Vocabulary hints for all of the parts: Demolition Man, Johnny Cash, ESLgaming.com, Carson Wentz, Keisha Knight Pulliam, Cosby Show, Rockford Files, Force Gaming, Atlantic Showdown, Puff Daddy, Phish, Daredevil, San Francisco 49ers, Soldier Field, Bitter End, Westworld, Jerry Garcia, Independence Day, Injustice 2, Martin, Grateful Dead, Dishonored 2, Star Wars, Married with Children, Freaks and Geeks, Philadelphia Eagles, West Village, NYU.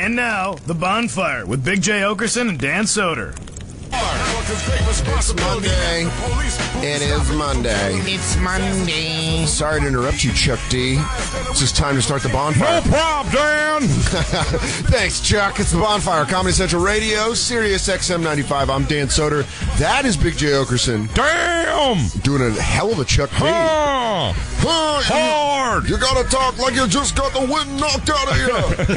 And now, The Bonfire with Big Jay Oakerson and Dan Soder. It's Monday. It is Monday. It's Monday. Sorry to interrupt you, Chuck D. It's just time to start The Bonfire. No problem, Dan. Thanks, Chuck. It's The Bonfire. Comedy Central Radio, Sirius XM 95. I'm Dan Soder. That is Big Jay Oakerson. Damn! Doing a hell of a Chuck D. Hard! You gotta talk like you just got the wind knocked out of you.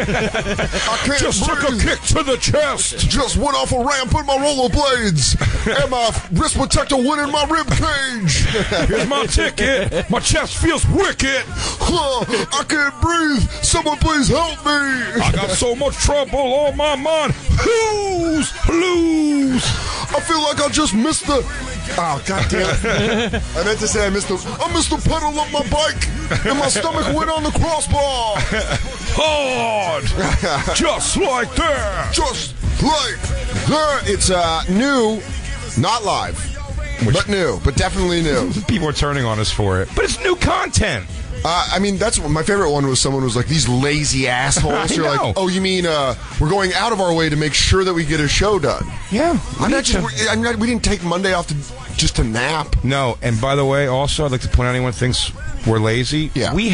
I can't just breathe. Took a kick to the chest. Just went off a ramp in my rollerblades. And my wrist protector went in my rib cage. Here's my ticket. My chest feels wicked. I can't breathe. Someone please help me. I got so much trouble on my mind. Lose. I feel like I just missed the... Oh, God damn it. I meant to say I missed the pedal of my bike, and my stomach went on the crossbar. Hard. Just like that. Just like that. It's new, not live, but definitely new. People are turning on us for it. But it's new content. I mean, that's my favorite one was someone was like, these lazy assholes. You're like, oh, you mean we're going out of our way to make sure that we get a show done. Yeah. We didn't take Monday off just to nap. No, and by the way, also, I'd like to point out anyone thinks we're lazy. Yeah. We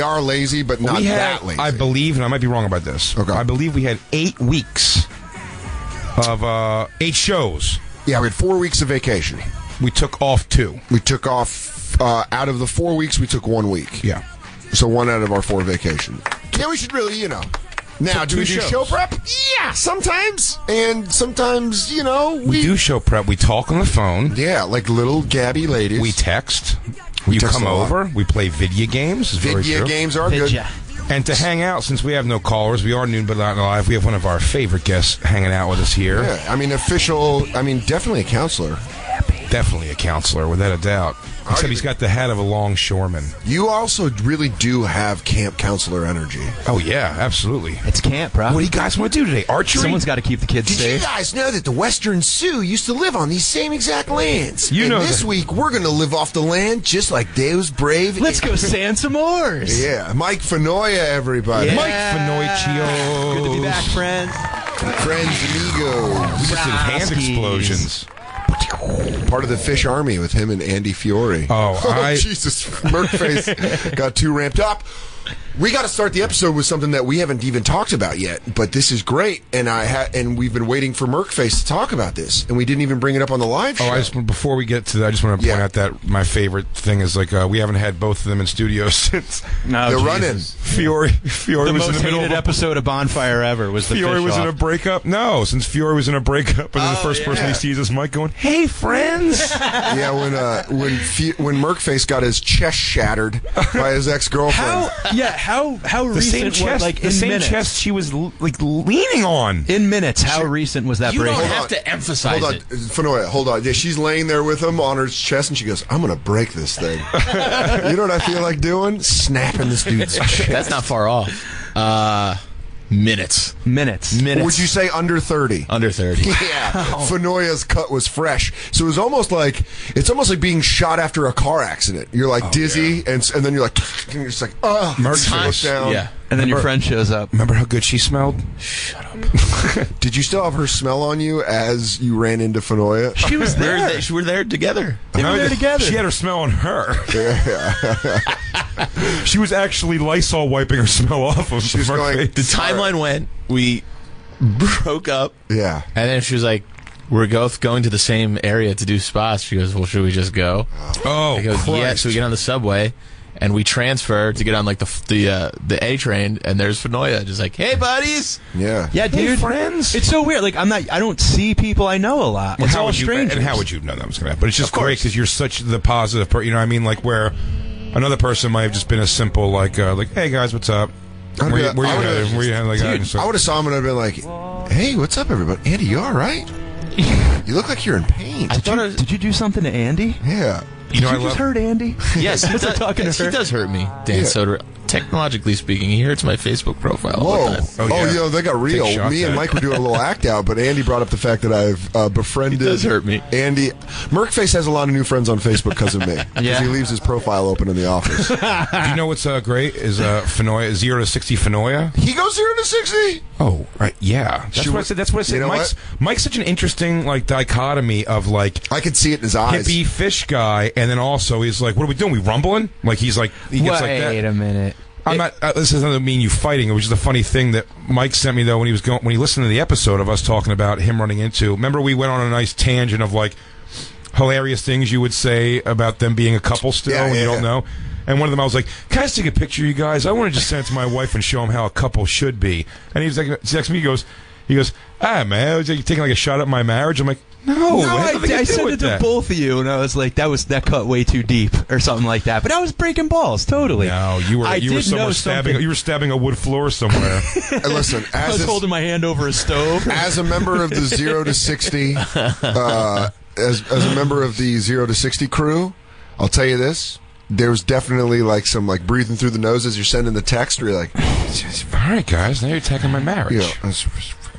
are lazy, but not that lazy. I believe, and I might be wrong about this, okay. I believe we had 8 weeks of 8 shows. Yeah, we had 4 weeks of vacation. We took off 2. We took off... out of the 4 weeks, we took 1 week. Yeah. So 1 out of our 4 vacation. Yeah, we should really, Now, do we do show prep? Yeah, sometimes. And sometimes, We do show prep. We talk on the phone. Yeah, like little Gabby ladies. We text. You come over. We play video games. Video games are good. And to hang out, since we have no callers, we are Noon But Not Live. We have one of our favorite guests hanging out with us here. Yeah, definitely a counselor. Definitely a counselor, without a doubt. Except he's got the hat of a longshoreman. You also really do have camp counselor energy. Oh, yeah, absolutely. It's camp, bro. What do you guys want to do today? Archery? Someone's got to keep the kids safe. Did you guys know that the Western Sioux used to live on these same exact lands? This week, we're going to live off the land just like Deus Brave. Let's go sand some oars. Yeah. Mike Finoia, everybody. Yeah. Mike Finoichio. Good to be back, friends. Friends, amigos. We just did hand explosions. Part of the Phish Army with him and Andy Fiore. Oh, Jesus. Merkface got too ramped up. We got to start the episode with something that we haven't even talked about yet, but this is great, and we've been waiting for Merkface to talk about this, and we didn't even bring it up on the live show. Before we get to that, I just want to point out that my favorite thing is we haven't had both of them in studio since running. Fiore was in the middle of the most hated episode of Bonfire ever was the Fiore was off. In a breakup. No, since Fiore was in a breakup, and then the first person he sees is Mike going, "Hey, friends." Yeah, when Merkface got his chest shattered by his ex girlfriend. Yeah, how the recent was chest she was leaning on in minutes? How recent was that? You break? Don't have to emphasize hold on. It. Finoia, hold on. Yeah, she's laying there with him on her chest, and she goes, "I'm gonna break this thing." You know what I feel like doing? Snapping this dude's chest. That's not far off. Minutes. Would you say under 30? Under 30. Yeah. Oh. Finoia's cut was fresh, so it was almost like being shot after a car accident. You're dizzy, and then you're like, and you're just like, oh, Merkface down. Yeah. And then your friend shows up. Remember how good she smelled? Shut up. Did you still have her smell on you as you ran into Finoia? She was there. We were there together. She had her smell on her. Yeah. She was actually Lysol wiping her smell off of her. The timeline went. We broke up. Yeah. And then she was like, "We're both going to the same area to do spots." She goes, "Well, should we just go?" Oh, I go, yeah. So we get on the subway. And we transfer to get on the A train, and there's Finoia, just like, "Hey, buddies!" Yeah, yeah, dude, hey, friends. It's so weird. I don't see people I know a lot. It's all strangers. And how would you know that was going to happen? But it's just great because you're such the positive person. You know what I mean? Like where another person might have just been a simple "Hey guys, what's up?" I would have saw him and I'd been like, "Hey, what's up, everybody? Andy, you all right? You look like you're in pain. Did you do something to Andy?" Yeah. Did you hurt Andy? Yes, he does hurt me, Dan Soder. Technologically speaking, he hurts my Facebook profile. Whoa. All the time. They got real. Me and Mike were doing a little act out, but Andy brought up the fact that I've befriended... He does hurt me. Andy... Merkface has a lot of new friends on Facebook because of me. Because he leaves his profile open in the office. Do you know what's great is Finoia, 0 to 60 Finoia? He goes 0 to 60? Oh, right. Yeah. That's what I said. Mike's such an interesting dichotomy of I could see it in his eyes. Hippie Phish guy, and then also he's like, what are we doing? We rumbling? Wait a minute. This doesn't mean you fighting. It was just a funny thing that Mike sent me though when he listened to the episode of us talking about him running into. Remember we went on a nice tangent of hilarious things you would say about them being a couple still and you don't know. And one of them I was like, can I just take a picture of you guys? I want to just send it to my wife and show them how a couple should be. And he was like, next to me, he goes, ah man, was you taking a shot at my marriage? I'm like, no, I sent it to both of you, and I was like, that cut way too deep, or something like that. But I was breaking balls, totally. No, you were stabbing a wood floor somewhere. Listen, I was holding my hand over a stove. As a member of the 0 to 60, as a member of the 0 to 60 crew, I'll tell you this. There's definitely some breathing through the nose as you're sending the text, where you're like, all right, guys, now you're attacking my marriage. You know,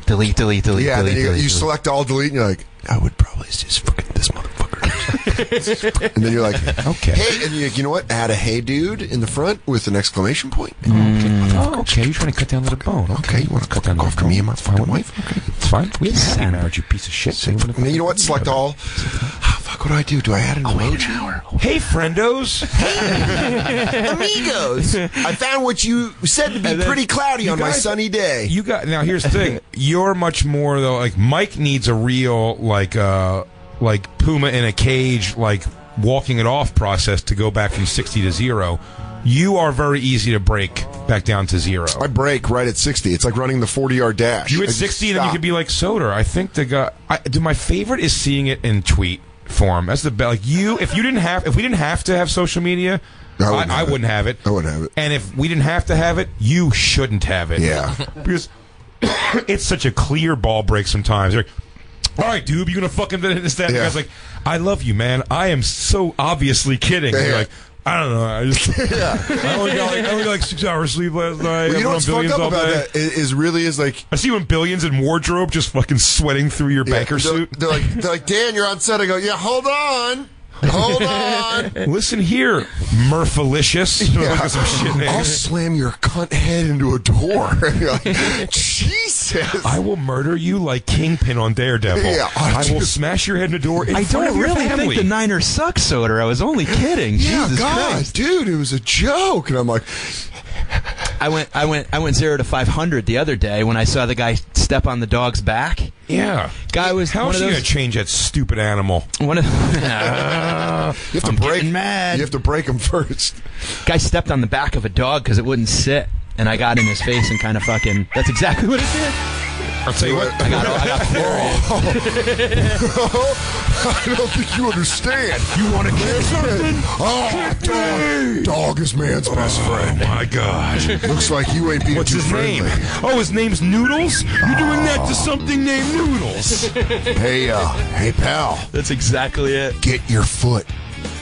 delete. Yeah, delete, you select all delete, and you're like, I would probably just fucking this motherfucker. And then you're like, okay. Hey, and you're like, you know what? Add a hey dude in the front with an exclamation point. Oh, okay, you're trying to cut down the bone. Okay, you want to cut down the bone for me and my fucking wife? Okay, it's fine. We have a marriage, you piece of shit. And you know what? Select all. What do I do? Do I add an emoji? Hey, friendos. Hey, amigos. I found what you said to be pretty cloudy on my sunny day. You got now. Here's the thing. You're much more though. Mike needs a real puma in a cage walking it off process to go back from 60 to 0. You are very easy to break back down to 0. I break right at 60. It's like running the 40-yard dash. You at 60, and then you could be like Soder. I think the guy. My favorite is seeing it in tweet form. That's the best. If we didn't have to have social media, I wouldn't have it. I wouldn't have it. And if we didn't have to have it, you shouldn't have it. Yeah, because it's such a clear ball break sometimes. You're like, all right, dude, you're gonna fucking this that. Yeah. The guy's like, I love you, man. I am so obviously kidding. Yeah. You're like, I don't know. I just I only got 6 hours sleep last night. Well, you know what's fucked up about that is I see you in Billions in wardrobe just fucking sweating through your biker suit. They're like, Dan, you're on set. I go, yeah, hold on. Listen here, Murphalicious. I'll slam your cunt head into a door. You're like, Jesus. I will murder you like Kingpin on Daredevil. Yeah, I will smash your head in a door in front of your family. I don't really think the Niners suck, Soder. I was only kidding. Yeah, Jesus Christ. Dude, it was a joke. And I'm like... I went 0 to 500 the other day when I saw the guy step on the dog's back. Yeah, guy was. How is he gonna change that stupid animal? You have to break. Mad. You have to break him first. Guy stepped on the back of a dog because it wouldn't sit, and I got in his face and kind of fucking. That's exactly what it did. I'll tell you what. I got furious. Oh, I don't think you understand. You want to kill something? Oh, dog is man's best friend. Oh, my God. Looks like you ain't being What's too his friendly. Name? Oh, his name's Noodles? You're doing that to something named Noodles. Hey, pal. That's exactly it. Get your foot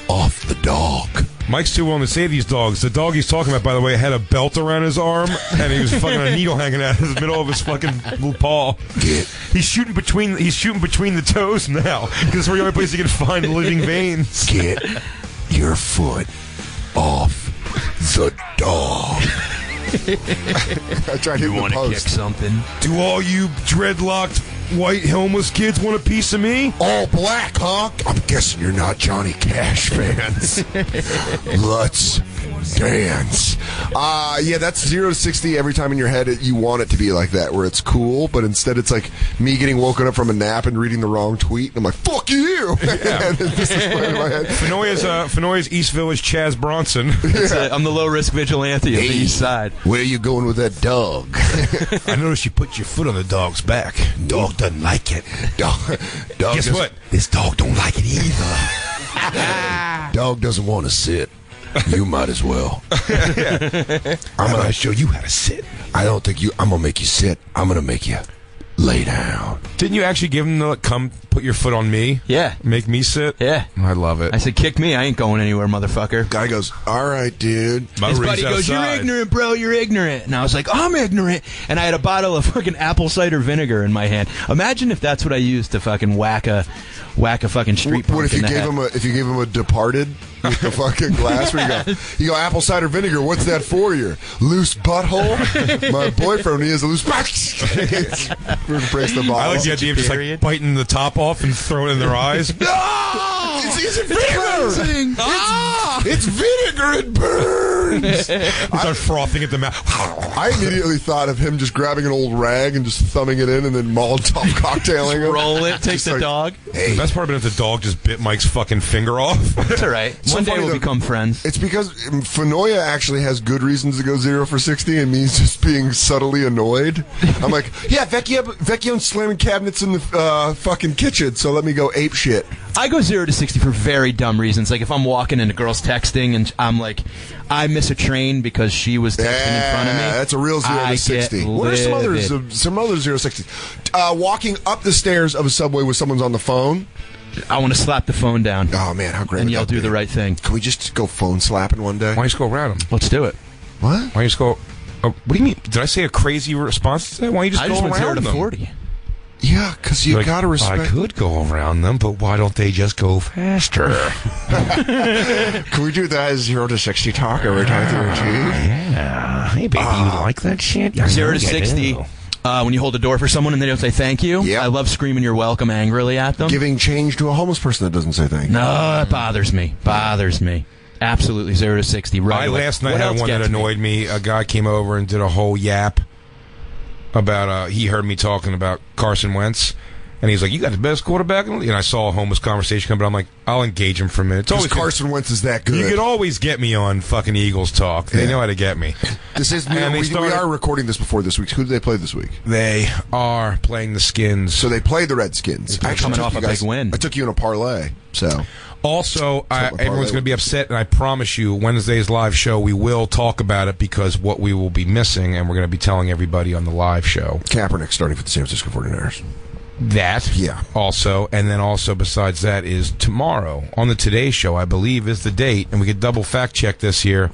off the dog. Mike's too willing to save these dogs. The dog he's talking about, by the way, had a belt around his arm, and he was fucking a needle hanging out of the middle of his fucking little paw. He's shooting between the toes now, because it's the only place he can find living veins. Get your foot off the dog. I tried to want to kick something? Do all you dreadlocked white homeless kids want a piece of me? All black, huh? I'm guessing you're not Johnny Cash fans. Let's dance. That's 0 to 60 every time in your head. You want it to be like that, where it's cool, but instead it's like me getting woken up from a nap and reading the wrong tweet, and I'm like, fuck you! Yeah. And this is playing in my head. Finoia's East Village Chaz Bronson. Yeah. I'm the low-risk vigilante of the East Side. Where are you going with that dog? I noticed you put your foot on the dog's back. Dog doesn't like it. Dog guess what? This dog don't like it either. Dog doesn't want to sit. You might as well. I'm going to show you how to sit. I don't think you... I'm going to make you sit. I'm going to make you lay down. Didn't you actually give him the, come put your foot on me? Yeah. Make me sit? Yeah. I love it. I said, kick me. I ain't going anywhere, motherfucker. Guy goes, all right, dude. His buddy goes, you're ignorant, bro. You're ignorant. And I was like, I'm ignorant. And I had a bottle of fucking apple cider vinegar in my hand. Imagine if that's what I used to fucking whack a fucking street punk in the head. What if you gave him a Departed... with the fucking glass where you go apple cider vinegar, what's that for you? Loose butthole? My boyfriend, he has a loose butthole. Embrace the bottle. I like the idea of just like biting the top off and throwing it in their eyes. No! It's vinegar! It's vinegar, it burns! You start frothing at the mouth. I immediately thought of him just grabbing an old rag and just thumbing it in and then Molotov cocktailing it. Roll it, takes the dog. Hey. The best part about it, if the dog just bit Mike's fucking finger off. That's all right. One day we'll become friends. It's because Finoia actually has good reasons to go 0 for 60 and me's just being subtly annoyed. I'm like, yeah, Vecchio's slamming cabinets in the fucking kitchen, so let me go ape shit. I go 0 to 60 for very dumb reasons. Like if I'm walking and a girl's texting and I'm like, I miss a train because she was texting in front of me. That's a real 0 to 60. What are some other 0 to 60? Walking up the stairs of a subway with someone's on the phone. I want to slap the phone down. Oh man, how great! And yell, "Do the right thing." Can we just go phone slapping one day? Why don't you just go around them? Let's do it. What? Why don't you just go? What do you mean? Did I say a crazy response to that? Why don't you just go around them? I just went 0 to 40. Yeah, because you gotta respect. I could go around them, but why don't they just go faster? Can we do that 0 to 60 talk every time through a tube? Yeah. Hey, baby, you like that shit? 0 to 60. When you hold the door for someone and they don't say thank you, I love screaming "You're welcome" angrily at them. Giving change to a homeless person that doesn't say thank you. No, that bothers me. Bothers me. Absolutely 0 to 60. Right. Last night had one that annoyed me. A guy came over and did a whole yap about he heard me talking about Carson Wentz. And he's like, you got the best quarterback? And I saw a homeless conversation come, but I'm like, I'll engage him for a minute. Because Carson Wentz is that good. You can always get me on fucking Eagles talk. They know how to get me. This is we are recording this before this week. Who do they play this week? They are playing the Skins. So they play the Redskins. They're coming off a big win. I took you in a parlay. So also, everyone's going to be upset, and I promise you, Wednesday's live show, we will talk about it because what we will be missing, and we're going to be telling everybody on the live show. Kaepernick starting for the San Francisco 49ers. That, yeah. Also, and then also besides that is tomorrow on the Today Show, I believe, is the date, and we could double fact check this here.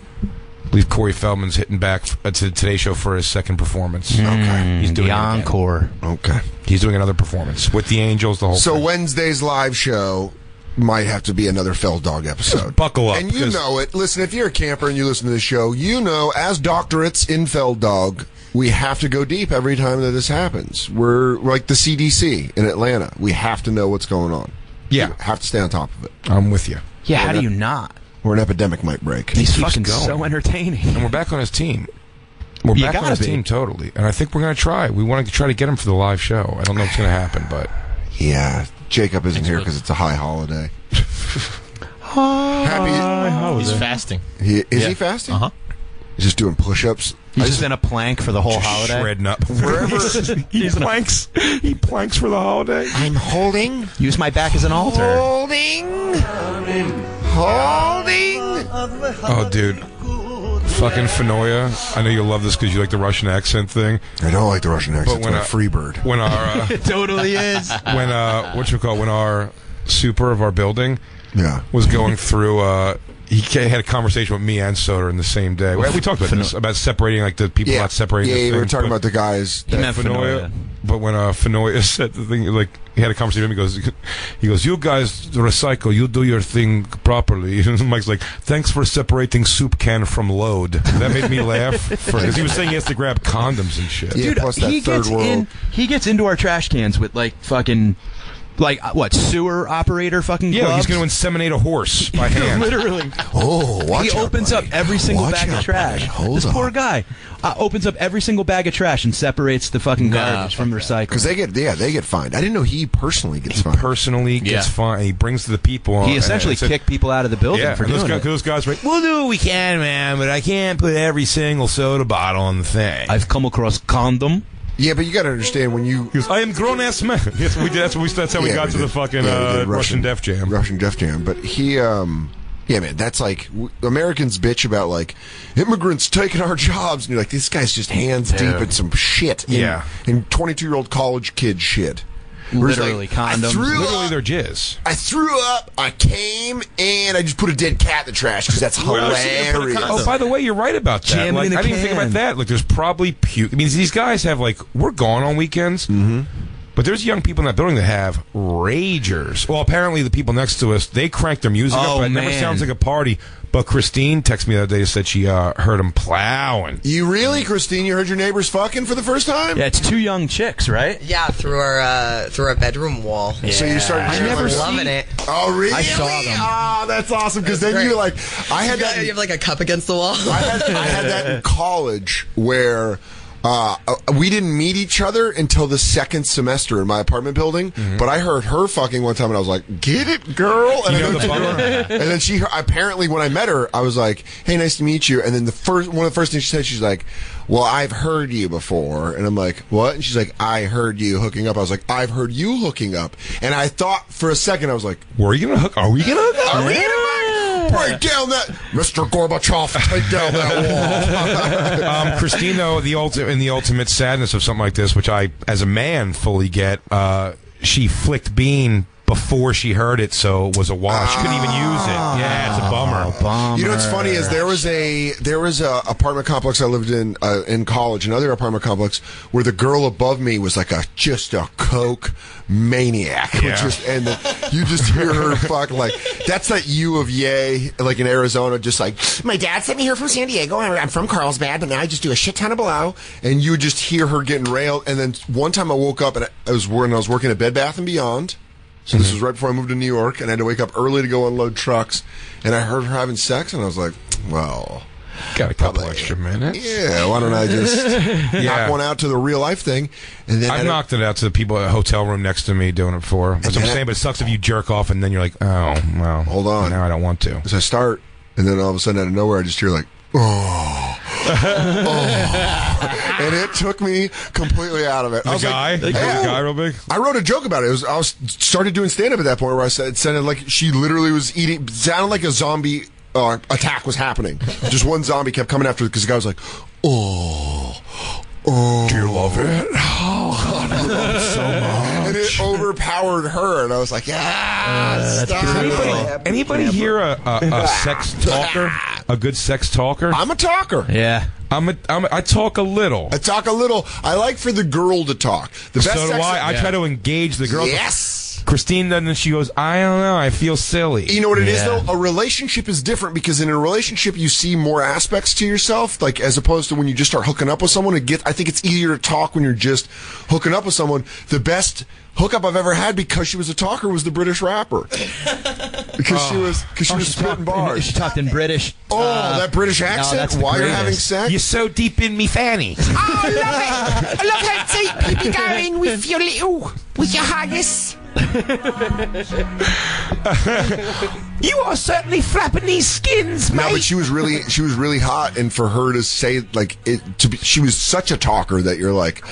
I believe Corey Feldman's hitting back to the Today Show for his second performance. Okay, he's doing the encore. Okay, he's doing another performance with the Angels. The whole thing. Wednesday's live show might have to be another Fell Dog episode. Just buckle up, and you know it. Listen, if you're a camper and you listen to this show, you know as doctorates in Fell Dog. We have to go deep every time that this happens. We're like the CDC in Atlanta. We have to know what's going on. Yeah. We have to stay on top of it. I'm with you. Yeah, how do you not? We're an epidemic might break. He's fucking so entertaining. And we're back on his team. We're back on his team totally. And I think we're going to try. We want to try to get him for the live show. I don't know what's going to happen, but... Yeah, Jacob isn't here because it's a high holiday. High holiday. He's fasting. Is he fasting? Uh-huh. He's just doing push-ups. He's just in a plank for the whole holiday. Shredding up. Wherever he planks for the holiday. I'm holding. Use my back as an altar. Holding. Oh, dude. Fucking Finoia. I know you'll love this because you like the Russian accent thing. I don't like the Russian accent. But when it's like Freebird. When our, it totally is. When, when our super of our building was going through... he had a conversation with me and Soder in the same day. We talked about this, about separating, like the people not separating. Yeah, we were talking about the guys. He meant Finoia. But when Finoia said the thing, like he had a conversation with him, he goes, "You guys recycle. You do your thing properly." And Mike's like, "Thanks for separating soup can from load." That made me laugh because he was saying he has to grab condoms and shit. Yeah, dude, plus that he gets into our trash cans with like fucking. Like, what, sewer operator fucking gloves? Yeah, he's going to inseminate a horse by hand. Literally. Oh, watch He opens up every single bag of trash. Hold on. Poor guy opens up every single bag of trash and separates the fucking garbage from the recycling. Because they get fined. I didn't know he personally gets fined. He personally gets fined. He brings the people on. He essentially kicked people out of the building for doing it. Those guys were like, we'll do what we can, man, but I can't put every single soda bottle on the thing. I've come across condom. Yeah, but you got to understand when you... I am grown-ass man. Yes, we did. That's how we got to the fucking Russian Def Jam. Russian Def Jam. But he... yeah, man, that's like... Americans bitch about, like, immigrants taking our jobs. And you're like, this guy's just hands deep in some shit. Yeah. And 22-year-old college kid shit. Literally condoms. Literally their jizz. I threw up, I came, and I just put a dead cat in the trash because that's hilarious. Oh, by the way, you're right about that. Like, I didn't even think about that. Like, there's probably puke. I mean, these guys have, like, we're gone on weekends. Mm-hmm. But there's young people in that building that have ragers. Well, apparently the people next to us, they crank their music up, but it never sounds like a party. But Christine texted me the other day and said she heard them plowing. You really, Christine? You heard your neighbors fucking for the first time? Yeah, it's two young chicks, right? Yeah, through our bedroom wall. Yeah. So you started loving it. Oh, really? I saw them. Oh, that's awesome. Because then you like, I had that. You have like a cup against the wall. I had that in college where. We didn't meet each other until the second semester in my apartment building, but I heard her fucking one time, and I was like, "Get it, girl!" And, then she apparently, when I met her, I was like, "Hey, nice to meet you." And then one of the first things she said, she's like, "Well, I've heard you before," and I'm like, "What?" And she's like, "I heard you hooking up." I was like, "I've heard you hooking up," and I thought for a second, I was like, "Were you gonna hook? Are we gonna hook up? Are we gonna break down that, Mr. Gorbachev? Take down that wall." Christine, though, in the ultimate sadness of something like this, which I, as a man, fully get. She flicked Bean before she heard it, so it was a wash. She couldn't even use it. Yeah, it's a bummer. You know what's funny is there was a apartment complex I lived in college, another apartment complex where the girl above me was like just a coke maniac. Yeah. You just hear her fuck like that's that U of Yay like in Arizona, just like my dad sent me here from San Diego. I'm from Carlsbad, but now I just do a shit ton of blow. And you just hear her getting railed. And then one time I woke up and I was working at Bed Bath and Beyond. So this was right before I moved to New York, and I had to wake up early to go unload trucks. And I heard her having sex, and I was like, well, got a couple extra minutes. Yeah, why don't I just knock one out to the real life thing? And then I've knocked it out to the people at the hotel room next to me doing it for. That's what I'm saying, but it sucks if you jerk off, and then you're like, oh, well, hold on. Now I don't want to. So I start, and then all of a sudden out of nowhere, I just hear like, oh. Oh. And it took me completely out of it. The guy? Like, yeah. The guy real big? I wrote a joke about it. I started doing stand-up at that point where I said it sounded like she literally was eating, sounded like a zombie attack was happening. Just one zombie kept coming after her because the guy was like, oh. Oh, do you love it? Oh, God, I love it so much. And it overpowered her, and I was like, stop. Anybody here a sex talker? A good sex talker? I'm a talker. Yeah. I talk a little. I talk a little. I like for the girl to talk. The best so do I. I try to engage the girl. Yes. Christine doesn't, and she goes, I don't know, I feel silly. You know what it is, though? A relationship is different because in a relationship, you see more aspects to yourself, like as opposed to when you just start hooking up with someone. I think it's easier to talk when you're just hooking up with someone. The best hookup I've ever had because she was a talker was the British rapper. Because she was spitting bars. She talked in British. Oh, that British accent while you're having sex? You're so deep in me fanny. Oh, I love it. I love how deep you be going with your haggis. You are certainly flapping these skins, mate. No, but she was really hot, and for her to say like she was such a talker that you're like,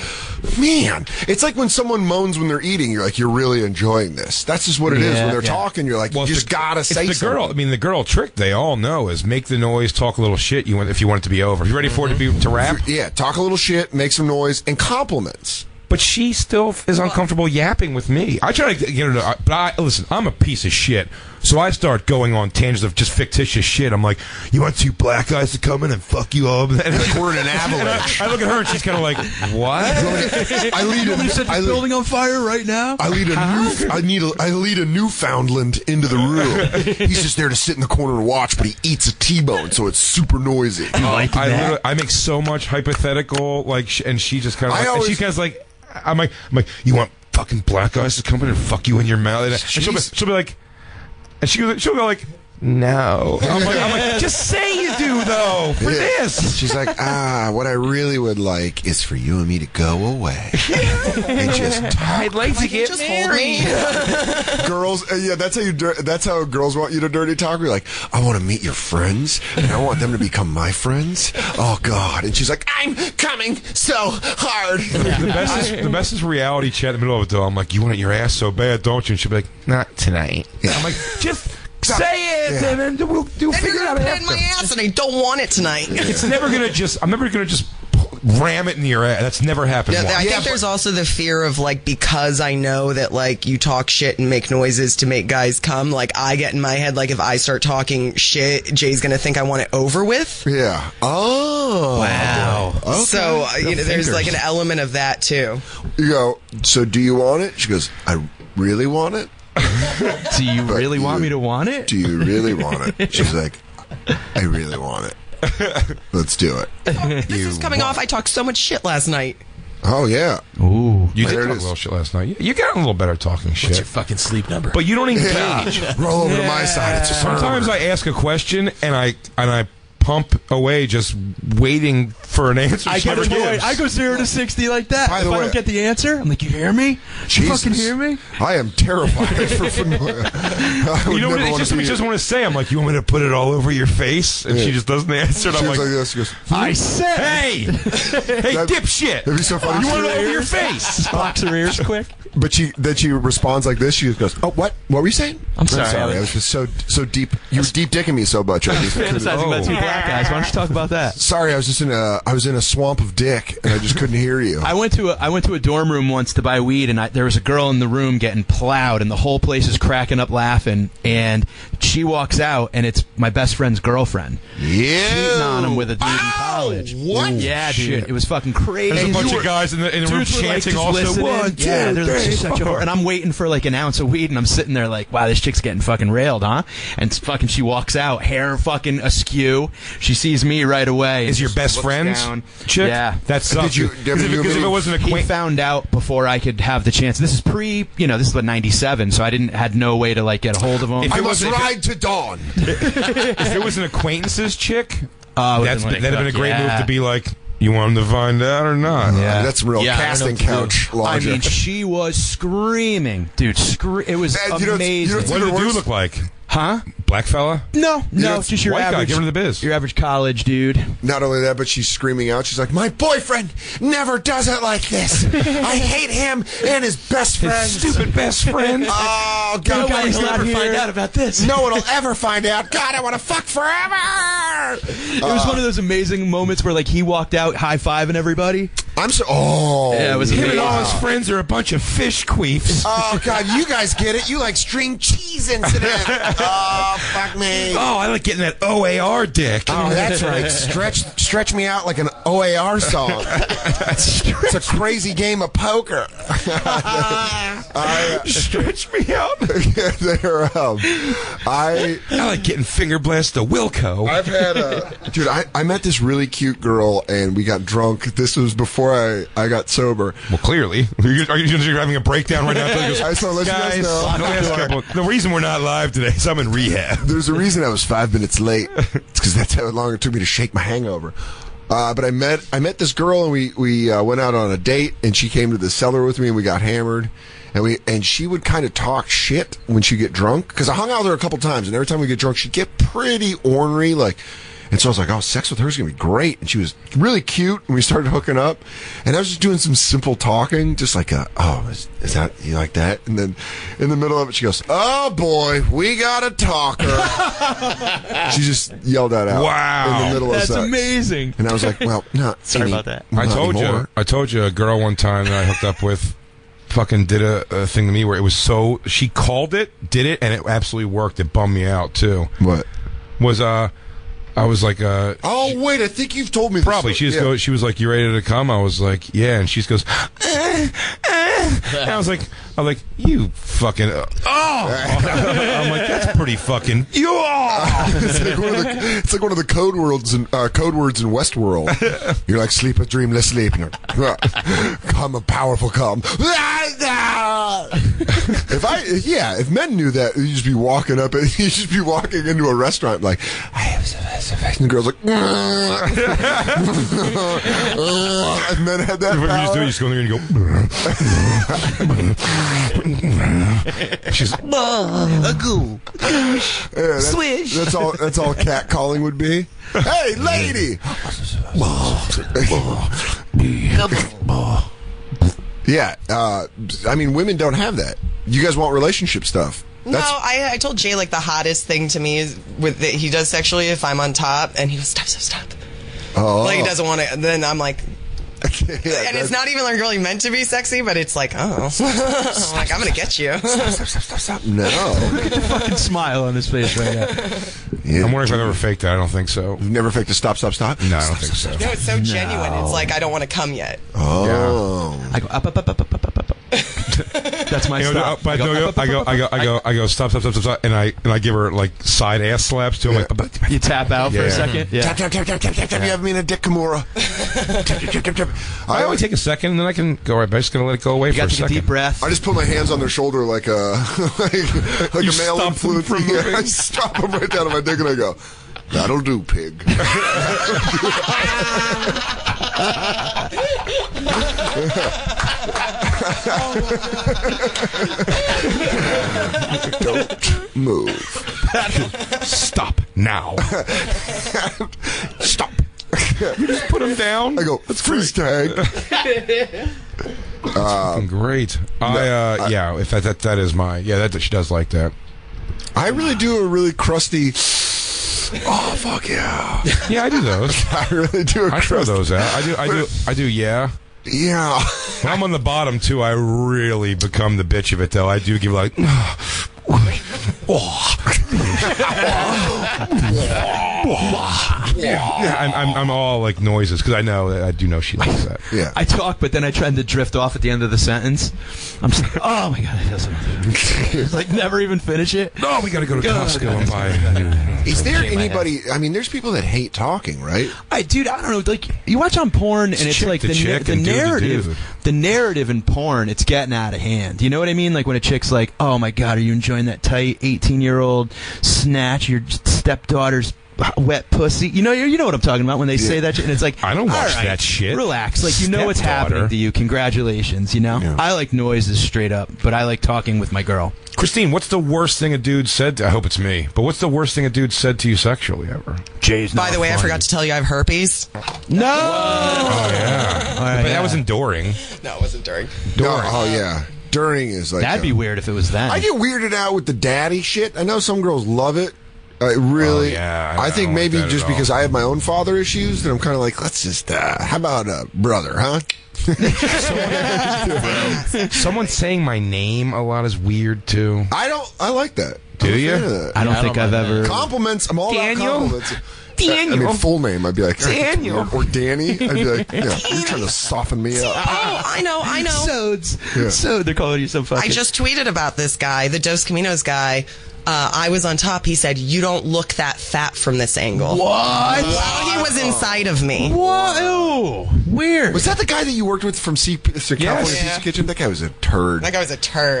man, it's like when someone moans when they're eating, you're like, you're really enjoying this. That's just what it is when they're talking. You're like, you just gotta say something. Girl, I mean, the girl trick they all know is make the noise, talk a little shit. If you want it to be over, you ready for it to rap? Yeah, talk a little shit, make some noise, and compliments. But she still is uncomfortable yapping with me. I try to get her to... But listen, I'm a piece of shit. So I start going on tangents of just fictitious shit. I'm like, you want two black guys to come in and fuck you up? And like we're in an avalanche. I look at her and she's kind of like, what? I lead the building on fire right now? I lead a Newfoundland into the room. He's just there to sit in the corner and watch, but he eats a T-bone, so it's super noisy. I make so much hypothetical, like, and she just kind of like... She kind of like... I'm like, you want fucking black guys to come in and fuck you in your mouth? And she'll be like... And she'll go like, no. I'm like, just say you do, though, for this. She's like, what I really would like is for you and me to go away. And just talk. I'd like to get married. Girls, that's how girls want you to dirty talk. You're like, I want to meet your friends, and I want them to become my friends. Oh, God. And she's like, I'm coming so hard. The best is reality chat in the middle of it, though. I'm like, you want your ass so bad, don't you? And she'll be like, not tonight. Yeah. I'm like, just... say it, and then we'll figure it out after. My ass, and I don't want it tonight. It's never gonna just. I'm never gonna just ram it in your ass. That's never happened. Yeah, I think there's also the fear of, like, because I know that, like, you talk shit and make noises to make guys come. Like, I get in my head, like, if I start talking shit, Jay's going to think I want it over with. Yeah. Oh. Wow. Okay. So, you know, there's, like, an element of that, too. You go, so do you want it? She goes, I really want it. Do you really want me to want it? Do you really want it? She's like, I really want it. Let's do it. Oh, this is coming off. I talked so much shit last night. Oh, yeah. Ooh. You did talk a little shit last night. You got a little better talking shit. What's your fucking sleep number? But you don't engage. Roll over to my side. It's sometimes I ask a question and I pump away just waiting for an answer. I go 0 to 60 like that. By the way, I don't get the answer, I'm like, you hear me? Jesus. You fucking hear me? I am terrified. I just want to say, I'm like, you want me to put it all over your face? And she just doesn't answer. And I'm like this. She goes, I said, hey, dipshit. That'd be so funny. You want it over your face? Box her ears quick. But she responds like this. She just goes, oh, what? What were you saying? I'm sorry. I was just so deep. You were deep dicking me so much. I was fantasizing about two black guys. Why don't you talk about that? Sorry, I was just in a swamp of dick, and I just couldn't hear you. I went to a dorm room once to buy weed, and there was a girl in the room getting plowed, and the whole place is cracking up laughing. And she walks out, and it's my best friend's girlfriend. Yeah, cheating on him with a dude in college. What? Yeah, dude, it was fucking crazy. There's a bunch of guys in the room chanting, like, also one, two, yeah, three, such a whore. And I'm waiting for like an ounce of weed, and I'm sitting there like, wow, this chick's getting fucking railed, huh? And fucking she walks out, hair fucking askew. She sees me right away. Is your best friend's chick? Yeah, that sucks. Because if it wasn't a, he found out before I could have the chance. This is pre, you know, this is what, 97, so I had no way to like get a hold of him. If I must ride to dawn. If it was an acquaintance's chick, that'd have been a great move to be like, you want him to find out or not? Yeah. That's real casting couch logic. I mean, she was screaming, dude. It was amazing. What did the dude look like? Huh? Black fella? No, just your average guy. Give him the biz. Your average college dude. Not only that, but she's screaming out. She's like, my boyfriend never does it like this. I hate him and his best friend. His stupid best friend. Oh, God. No one will ever find out about this. No one will ever find out. God, I want to fuck forever. It was one of those amazing moments where, like, he walked out high-fiving everybody. It was amazing. Him and all his friends are a bunch of fish queefs. Oh, God, you guys get it. You like string cheese incident. Oh, fuck me. Oh, I like getting that OAR dick. Oh, that's right. Stretch me out like an OAR song. It's a crazy game of poker. Stretch me out. I like getting finger blasted to Wilco. I've had a... Dude, I met this really cute girl, and we got drunk. This was before I got sober. Well, clearly. You're having a breakdown right now. The reason we're not live today, so I'm in rehab. There's a reason I was 5 minutes late. It's because that's how long it took me to shake my hangover. But I met this girl, and we went out on a date, and she came to the cellar with me, and we got hammered. And she would kind of talk shit when she get drunk, because I hung out with her a couple times, and every time we get drunk, she'd get pretty ornery, like. And so I was like, oh, sex with her is going to be great. And she was really cute, and we started hooking up. And I was just doing some simple talking, just like, is that, you like that? And then in the middle of it, she goes, oh, boy, we got a talker. She just yelled that out. Wow. In the middle of sex. That's amazing. And I was like, well, no. Sorry about that. I told you a girl one time that I hooked up with fucking did a thing to me where it was so, she called it, did it, and it absolutely worked. It bummed me out, too. What? Was, I was like, oh, wait, I think you've told me this. Probably. She was like, you ready to come? I was like, yeah. And she just goes, And I was like, you fucking, I'm like, that's pretty fucking, you it's like one of the code words in Westworld. You're like, sleep a dreamless sleep. Come a powerful come. If men knew that, you'd just be walking into a restaurant like, I have some. And the girl's like, and men had that power. You just go in there and go, she's like, a goo, swish. That's all cat calling would be. Hey, lady. Yeah, I mean, women don't have that. You guys want relationship stuff. I told Jay, like, the hottest thing to me is that he does sexually if I'm on top, and he goes, stop. Oh. Like, he doesn't want to, and then I'm like, And it's not even like really meant to be sexy, but it's like, oh, like I'm gonna get you. Stop! No, look at the fucking smile on his face right now. Yeah. I'm wondering if I've ever faked that. I don't think so. You've never faked a stop? No, I don't think so. No, it's so genuine. It's like I don't want to come yet. Oh, yeah. I go up. That's my style. I go stop, and I give her like side ass slaps too. Yeah. Like, you tap out for a second. Yeah. Tap. You have me in a dick, Kimura. I only take a second, and then I can go right back. I'm just gonna let it go away for a second. Deep breath. I just put my hands on their shoulder like a like a male influence. I stop them right down on my dick, and I go, "That'll do, pig." Oh, don't move. Stop now. Stop. You just put him down. I go, that's freeze tag. Great. That she does like that. I really do a really crusty. Oh fuck yeah! Yeah, I do those. I really do. I throw those out. I do. Yeah. Yeah. When I'm on the bottom too, I really become the bitch of it though. I do give like. Yeah, I'm all like noises because I do know she likes that. Yeah. I talk, but then I try to drift off at the end of the sentence. I'm just like, oh my god, that doesn't. Like never even finish it. No, we gotta go to Costco and buy. Is there anybody? I mean, there's people that hate talking, right? I don't know. Like you watch on porn, and it's like the narrative in porn, it's getting out of hand. You know what I mean? Like when a chick's like, oh my god, are you enjoying that tight 18-year-old snatch your stepdaughter's wet pussy? You know what I'm talking about when they say that shit, and it's like I don't watch that shit. Relax, like you know what's happening to you. Congratulations, you know. Yeah. I like noises straight up, but I like talking with my girl. Christine, what's the worst thing a dude said? I hope it's me. But what's the worst thing a dude said to you sexually ever? Jay's not. By the way, funny. I forgot to tell you I have herpes. No. Oh yeah. But that wasn't during. No, it wasn't during. During. No, oh yeah. During is like that'd be weird if it was that. I get weirded out with the daddy shit. I know some girls love it. Really, oh, yeah, I think maybe just because I have my own father issues that I'm kind of like, let's just, how about a brother, huh? Someone saying my name a lot is weird, too. I like that. Do you? I don't think I've ever. Compliments, I'm all about compliments. Daniel. I mean, full name, I'd be like, Daniel. Or Danny, I'd be like, yeah, you're trying to soften me up. Oh, I know. So they're calling you so fucking. I just tweeted about this guy, the Dos Caminos guy. I was on top. He said, "You don't look that fat from this angle." What? Wow, he was inside of me. Whoa! Weird. Was that the guy that you worked with from California Pizza Kitchen? That guy was a turd. That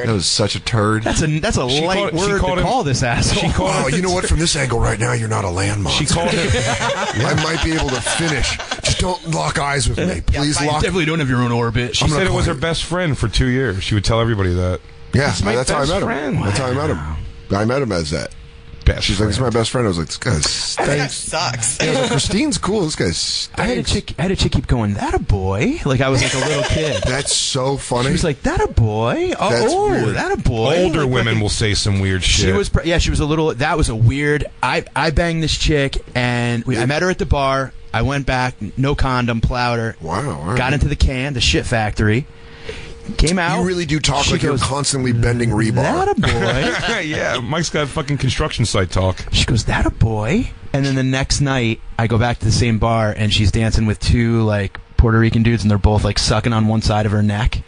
was such a turd. That's a light word to call this asshole. She called you know what? From this angle right now, you're not a land monster. She called him. I might be able to finish. Just don't lock eyes with me, please. You definitely don't have your own orbit. She said it was her best friend for 2 years. She would tell everybody that. Yeah, that's how I met him. That's how I met him. I met him as that. She's like, this is my best friend. I was like, this guy stinks. That sucks. Yeah, I was like, Christine's cool. This guy stinks. I had a chick keep going, that a boy? Like I was like a little kid. That's so funny. She was like, that a boy? Oh, that a boy? Older like, women will say some weird shit. She was a little, that was a weird, I banged this chick and I met her at the bar. I went back, no condom, plowed her. Wow. Got into the shit factory. Came out. You really do talk she like goes, you're constantly bending rebar. That a boy. Yeah, Mike's got fucking construction site talk. She goes, that a boy? And then the next night, I go back to the same bar, and she's dancing with two, like, Puerto Rican dudes, and they're both, like, sucking on one side of her neck.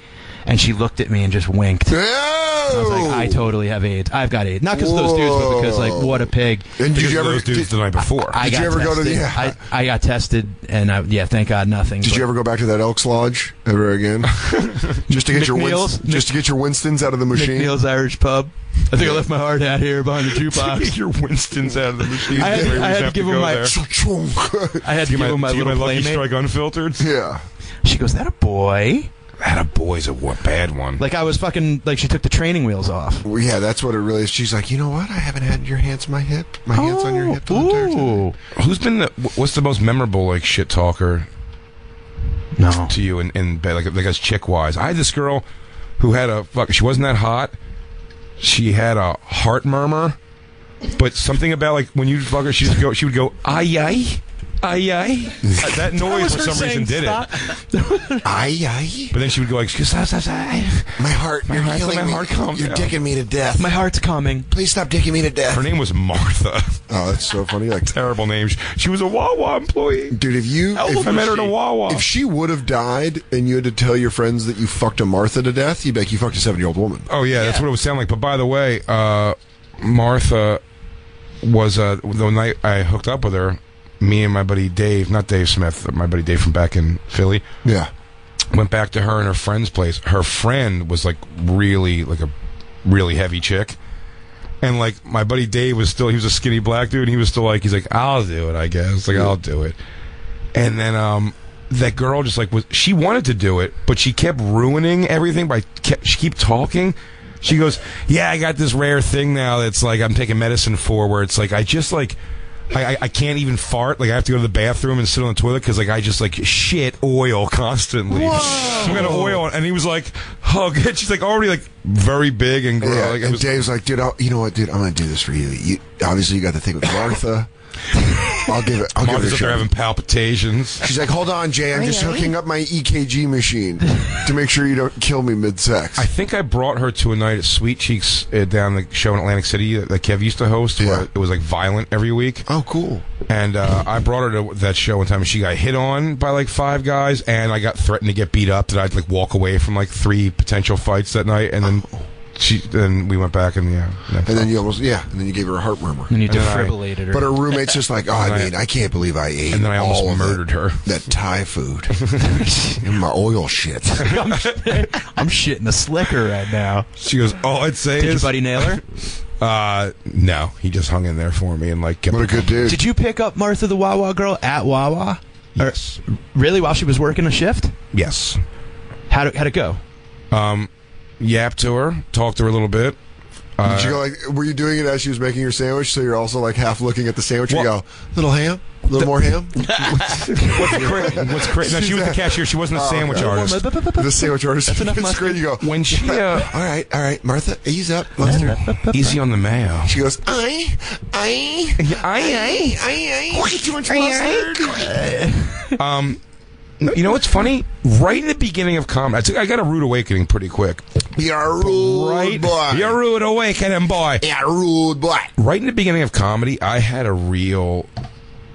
And she looked at me and just winked. I was like, I totally have AIDS. I've got AIDS. Not because of those dudes, but because, like, what a pig. And did you ever those dudes the night before? I got tested, and thank God, nothing. Did you ever go back to that Elks Lodge ever again? Just to get your Winstons out of the machine. McNeil's Irish Pub. I think I left my heart out here behind the jukebox. Get your Winstons out of the machine. I had to give him my little playmate. Lucky Strike Unfiltered. Yeah. She goes, that a boy? That a boy's a bad one. Like I was fucking like she took the training wheels off. Well, yeah, that's what it really is. She's like, you know what? I haven't had your hands, hands on your hip. The ooh. Who's been what's the most memorable like shit talker? No. To you in bed, like as chick wise. I had this girl who had she wasn't that hot. She had a heart murmur, but something about like when you fuck her, she would go, ay ay. Aye, aye. That noise that for some reason did it. Aye, aye. But then she would go like, my heart, you're killing me. You're dicking me to death. My heart's coming. Please stop dicking me to death. Her name was Martha. Oh, that's so funny. Like terrible names. She was a Wawa employee. Dude, if I met her at a Wawa. If she would have died and you had to tell your friends that you fucked a Martha to death, you'd be like, you fucked a 7-year-old woman. Oh, yeah, that's what it would sound like. But by the way, Martha was, the night I hooked up with her, me and my buddy Dave, not Dave Smith, my buddy Dave from back in Philly. Yeah. Went back to her and her friend's place. Her friend was like a really heavy chick. And like my buddy Dave was still, he was a skinny black dude. And he was still like, he's like, I'll do it, I guess. Like, I'll do it. And then that girl just like, she wanted to do it, but she kept ruining everything she kept talking. She goes, yeah, I got this rare thing now that's like I'm taking medicine for where it's like, I just like, I can't even fart. Like, I have to go to the bathroom and sit on the toilet because, like, I just, like, shit oil constantly. I'm going to oil. And he was like, oh, good. She's, like, already, like, very big and gross. Yeah, like, and Dave's like, dude, you know what, dude? I'm going to do this for you. Obviously, you got the thing with Martha. Martha's up there having palpitations. She's like, hold on, Jay. I'm just hooking up my EKG machine to make sure you don't kill me mid-sex. I think I brought her to a night at Sweet Cheeks down the show in Atlantic City that Kev used to host where it was like violent every week. Oh, cool. And I brought her to that show one time and she got hit on by like 5 guys and I got threatened to get beat up that I'd like walk away from like 3 potential fights that night and then... Then we went back and then you gave her a heart murmur. And you defibrillated her. But her roommate's just like, oh, I can't believe I ate. And then I almost murdered her. That Thai food and my oil shit. I'm shitting a slicker right now. She goes, all I'd say is. Did your buddy nail her? No, he just hung in there for me and like kept. What a good dude! Did you pick up Martha the Wawa girl at Wawa? Yes. Or, really? While she was working a shift? Yes. How'd it go? Yap to her, talk to her a little bit. Did you go like, were you doing it as she was making your sandwich, so you're also like half looking at the sandwich and you go, little ham? A little more ham? What's great? No, she was the cashier. She wasn't a sandwich artist. The sandwich artist. That's enough mustard. You go, when she, all right, Martha, ease up. Mustard. Easy on the mayo. She goes, I. Too much mustard. No, you know what's funny? Right in the beginning of comedy, I got a rude awakening pretty quick. You're rude awakening, boy. Yeah, rude boy. Right in the beginning of comedy, I had a real,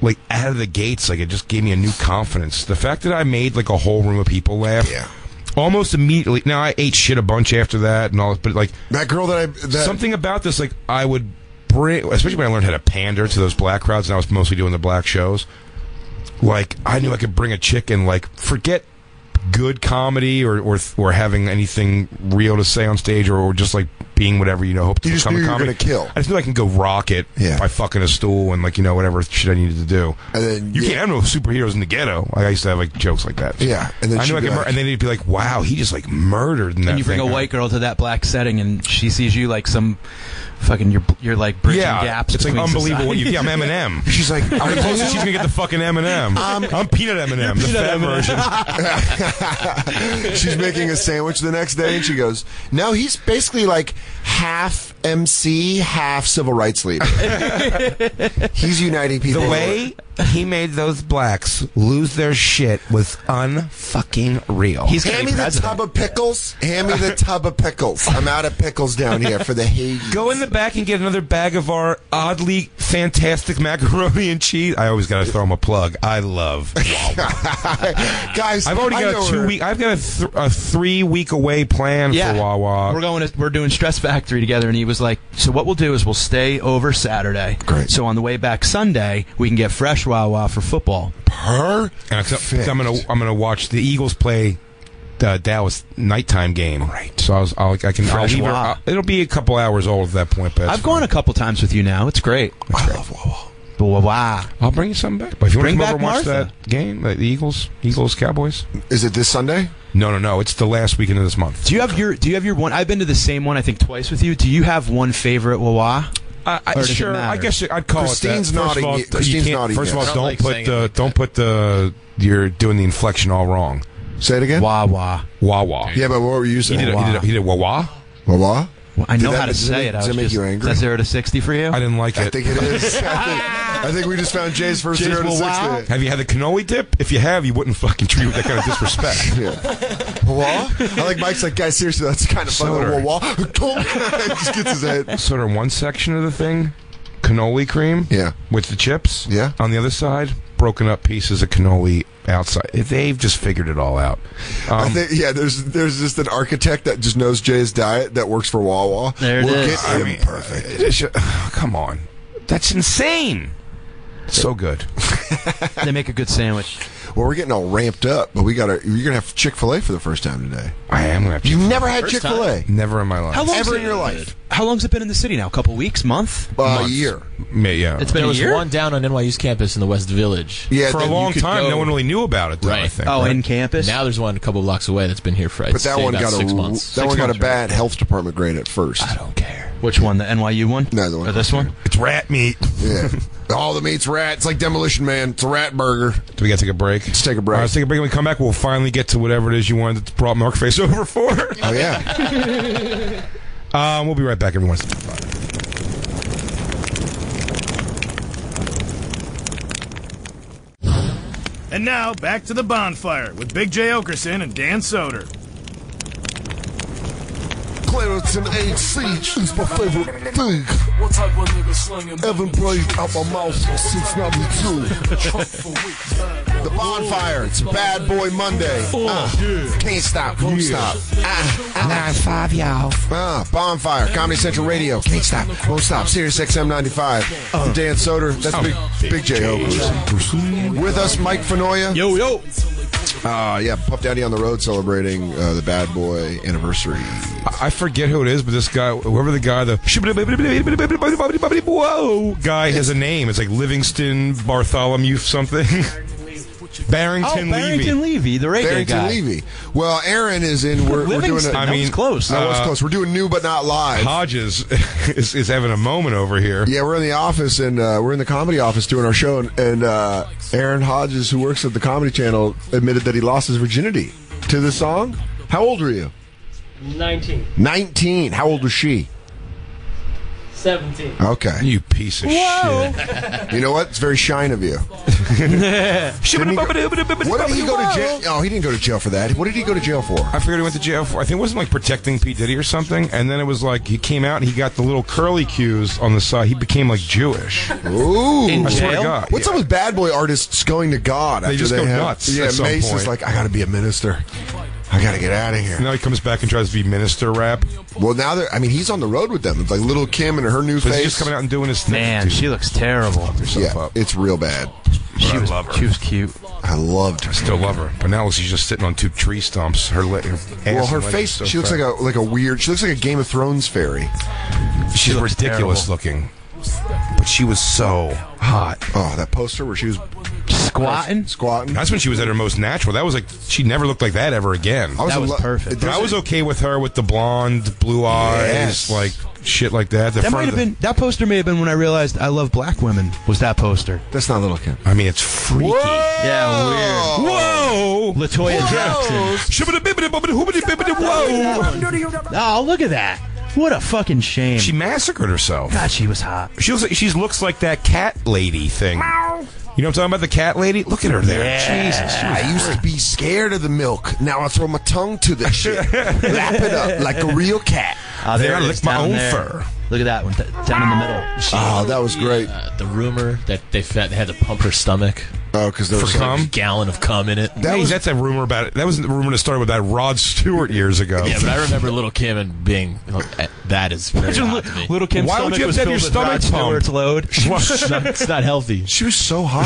like, out of the gates, like, it just gave me a new confidence. The fact that I made, like, a whole room of people laugh. Yeah. Almost immediately. Now, I ate shit a bunch after that and all, but, like. That girl that I. Something about this, like, I would bring, especially when I learned how to pander to those black crowds, and I was mostly doing the black shows. Like, I knew I could bring a chick and, like, forget good comedy or having anything real to say on stage or just, like, being whatever, you know, hope to become a comedy. You just knew you were going to kill. I just knew I can go rock it by fucking a stool and, like, you know, whatever shit I needed to do. And then, you can't have no superheroes in the ghetto. Like, I used to have, like, jokes like that. Yeah. And then I knew I could murder. And then they'd be like, wow, he just, like, murdered in that thing. And you bring a white girl to that black setting and she sees you like some... Fucking, you're like bridging gaps. It's like unbelievable. I'm M&M. She's like, I'm close. She's gonna get the fucking M&M. I'm peanut M&M, the fat version. She's making a sandwich the next day, and she goes, "No, he's basically like half MC, half civil rights leader. He's uniting people." The way he made those blacks lose their shit was unfucking real. Hand me the tub of pickles. Hand me the tub of pickles. I'm out of pickles down here for the Hague. Go in the back and get another bag of our oddly fantastic macaroni and cheese. I always gotta throw them a plug. I love Wawa. Guys, I've already got a 3-week away plan for Wawa. We're doing Stress Factory together, and he was like, so what we'll do is we'll stay over Saturday. Great. So on the way back Sunday, we can get fresh Wawa for football. Perfect. I'm gonna watch the Eagles play the Dallas nighttime game. Right. So I'll it'll be a couple hours old at that point. But I've gone a couple times with you now. It's great. I love Wawa. Wawa. I'll bring you something back. But if you want to come over and watch that game, the Eagles Cowboys. Is it this Sunday? No. It's the last weekend of this month. Do you have your one? I've been to the same one I think twice with you. Do you have one favorite Wawa? Sure, I guess I'd call Christine's it that. Christine's naughty. First of all, you're doing the inflection all wrong. Say it again. Wawa. Yeah, but what were you saying? He did Wawa. Well, I know how to say it. Does it make you angry? Is that 0 to 60 for you? I didn't like it. I think it is. I think we just found Jay's first 0 to 60. Wow. Have you had the cannoli dip? If you have, you wouldn't fucking treat you with that kind of disrespect. Yeah. Well, I like Mike's like, guys, seriously, that's kind of funny. Well, just gets his head. Sort of one section of the thing, cannoli cream. Yeah. With the chips. Yeah. On the other side, broken up pieces of cannoli. Outside, they've just figured it all out. There's just an architect that just knows Jay's diet that works for Wawa. There it is. Perfect. Come on, that's insane. So good. They make a good sandwich. Well, we're getting all ramped up, but you're gonna have Chick-fil-A for the first time today. I am gonna have Chick-fil-A. You've never had Chick-fil-A? Never in my life. Ever in your life? How long's it been in the city now? A couple weeks? Month? A year. Yeah. It's been a year? There was one down on NYU's campus in the West Village. Yeah, for a long time, no one really knew about it, though, right. I think. Oh, right? In campus? Now there's one a couple blocks away that's been here for, I'd say, about 6 months. That one got a bad health department grade at first. I don't care. Which one? The NYU one? No, the one. Or this one? It's rat meat. Yeah. All the meat's rat. It's like Demolition Man. It's a rat burger. Do we got to take a break? Let's take a break. All right, let's take a break. When we come back, we'll finally get to whatever it is you wanted to brought Merkface over for. Oh, yeah. We'll be right back, everyone. And now, back to the bonfire with Big Jay Oakerson and Dan Soder. Clarence and HC is my favorite thing. Evan Brave out my mouth since 92. The bonfire, it's Bad Boy Monday. Can't stop, won't stop. 9-5, y'all. Bonfire, Comedy Central Radio. Can't stop, won't stop. Sirius XM 95. Dan Soder, that's Big Jay Oakerson. With us, Mike Finoia. Yo, yo. Puff Daddy on the road celebrating the Bad Boy anniversary. I forget who it is, but this guy, whoever the guy, the guy has a name. It's like Livingston Bartholomew something. Barrington Levy, the radio guy. Barrington Levy. Well, Aaron is in. We're doing. That was close. That was close. We're doing New But Not Live. Hodges is having a moment over here. Yeah, we're in the office, and we're in the comedy office doing our show, and Aaron Hodges, who works at the Comedy Channel, admitted that he lost his virginity to the song. How old were you? 19. 19. How old was she? 17. Okay. You piece of shit. You know what? It's very shine of you. What did he go to jail? Oh, he didn't go to jail for that. What did he go to jail for? I figured he went to jail for, I think it wasn't like protecting P. Diddy or something. And then it was like he came out and he got the little curly cues on the side. He became like Jewish. Ooh. In jail? God. What's up with bad boy artists going to God? They just go nuts. Yeah, Mace is like, I got to be a minister. I gotta get out of here. Now he comes back and tries to be minister rap. Well, now he's on the road with them. It's like Little Kim and her new face. He's just coming out and doing his thing. Man, she looks terrible. It's real bad. She was cute. I loved her. I still love her. But now she's just sitting on two tree stumps. Her face. So she looks like a weird. She looks like a Game of Thrones fairy. She's ridiculous looking. But she was so hot. Oh, that poster where she was squatting. That's when she was at her most natural. That was like she never looked like that ever again. That was perfect. But I was okay with her with the blonde, blue eyes, like shit like that. That poster may have been when I realized I love black women. Was that poster? That's not Little Kim. I mean, it's freaky. Whoa! Yeah, weird. Whoa! LaToya Jackson. Whoa! Oh, look at that. What a fucking shame. She massacred herself. God, she was hot. She looks like that cat lady thing. Meow. You know what I'm talking about? The cat lady? Look at her there. Yeah. Jesus. I used to be scared of the milk. Now I throw my tongue to the shit. Lap it up like a real cat. There I lick my own fur. Look at that one. Down in the middle. That was great. The rumor that they had to pump her stomach. Oh, because there was a gallon of cum in it. That's a rumor about it. That was the rumor that started with that Rod Stewart years ago. Yeah, but I remember Little Kim and being that is very hot to me. Little Kim's why would you have your stomach pumped? It's not healthy. She was so hot.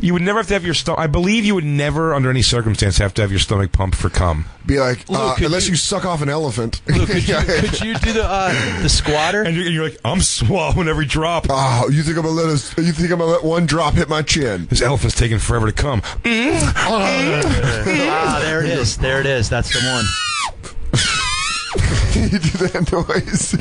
You would never have to have your stomach. I believe you would never, under any circumstance, have to have your stomach pumped for cum. Be like, Luke, unless you suck off an elephant. Luke, could you do the squatter? And you're like, I'm swallowing every drop. Oh, you think I'm gonna let one drop hit my chin? This elephant's taking forever to cum. There it is. There it is. That's the one. You do that noise.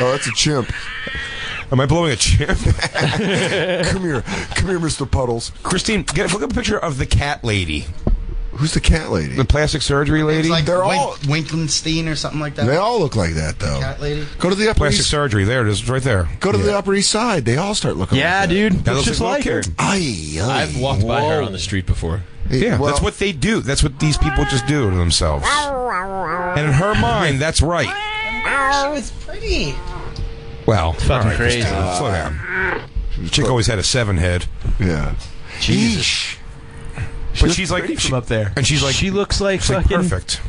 Oh, that's a chimp. Am I blowing a chip? Come here, Mr. Puddles. Christine, look up a picture of the cat lady. Who's the cat lady? The plastic surgery lady. Like they're all Winkelstein or something like that. They all look like that though. The cat lady. Go to the upper plastic East. Surgery. There it is, right there. Go to the Upper East Side. They all start looking. Yeah, like that. Dude, that looks just like her. I've walked by her on the street before. Yeah, well, that's what they do. That's what these people just do to themselves. And in her mind, that's right. She was pretty. Well, it's fucking crazy. Slow down. Chick always had a seven head. Yeah. Jeez. But she's like from up there, and she's like she looks like fucking like perfect.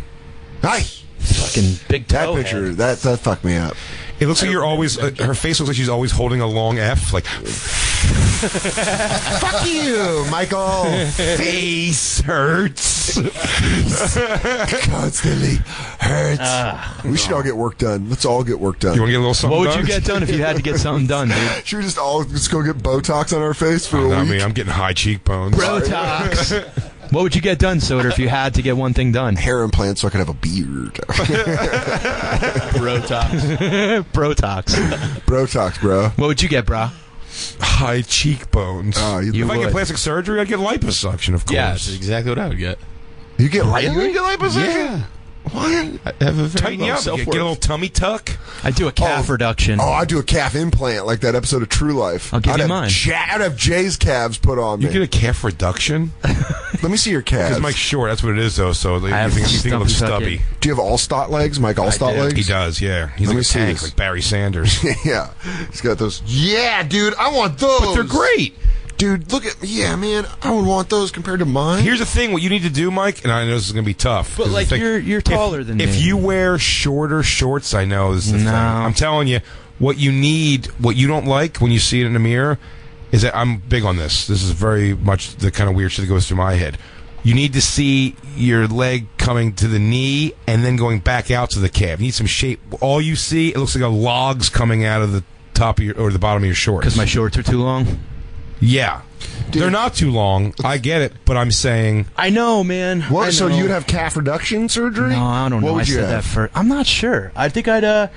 Hi, fucking big toe. That picture, that fucked me up. It looks like you're always. Her face looks like she's always holding a long F. Like, fuck you, Michael. Face hurts. Constantly hurts. We should all get work done. Let's all get work done. You want to get a little something done? What would you get done if you had to get something done, dude? Should we just all just go get Botox on our face for a week? I mean, I'm getting high cheekbones. Botox. What would you get done, Soder, if you had to get one thing done? Hair implants so I could have a beard. Brotox. Brotox. Brotox, bro. What would you get, bro? High cheekbones. If I get plastic surgery, I'd get liposuction, of course. Yeah, that's exactly what I would get. You get liposuction? Yeah. What? I have a very tighten you up. Get a little tummy tuck. I do a calf reduction. Oh, I do a calf implant like that episode of True Life. I'll give you mine. I'd have Jay's calves put on me. You get a calf reduction? Let me see your calves. Because Mike's short. That's what it is, though. So you think it looks stubby. Do you have Allstott legs? Mike Allstott legs? He does, yeah. He's like a tank, like Barry Sanders. Yeah. He's got those. Yeah, dude. I want those. But they're great. Dude, look at... Yeah, man, I would want those compared to mine. Here's the thing. What you need to do, Mike, and I know this is going to be tough. But, like, you're taller than me. If you wear shorter shorts, I know is the thing. I'm telling you, what you need, what you don't like when you see it in the mirror, is that I'm big on this. This is very much the kind of weird shit that goes through my head. You need to see your leg coming to the knee and then going back out to the calf. You need some shape. All you see, it looks like a log's coming out of the top of your, or the bottom of your shorts. Because my shorts are too long? Yeah. Dude. They're not too long. I get it, but I'm saying... I know, man. What? Know. So you'd have calf reduction surgery? No, I don't know. What would you have? That first. I'm not sure. I think I'd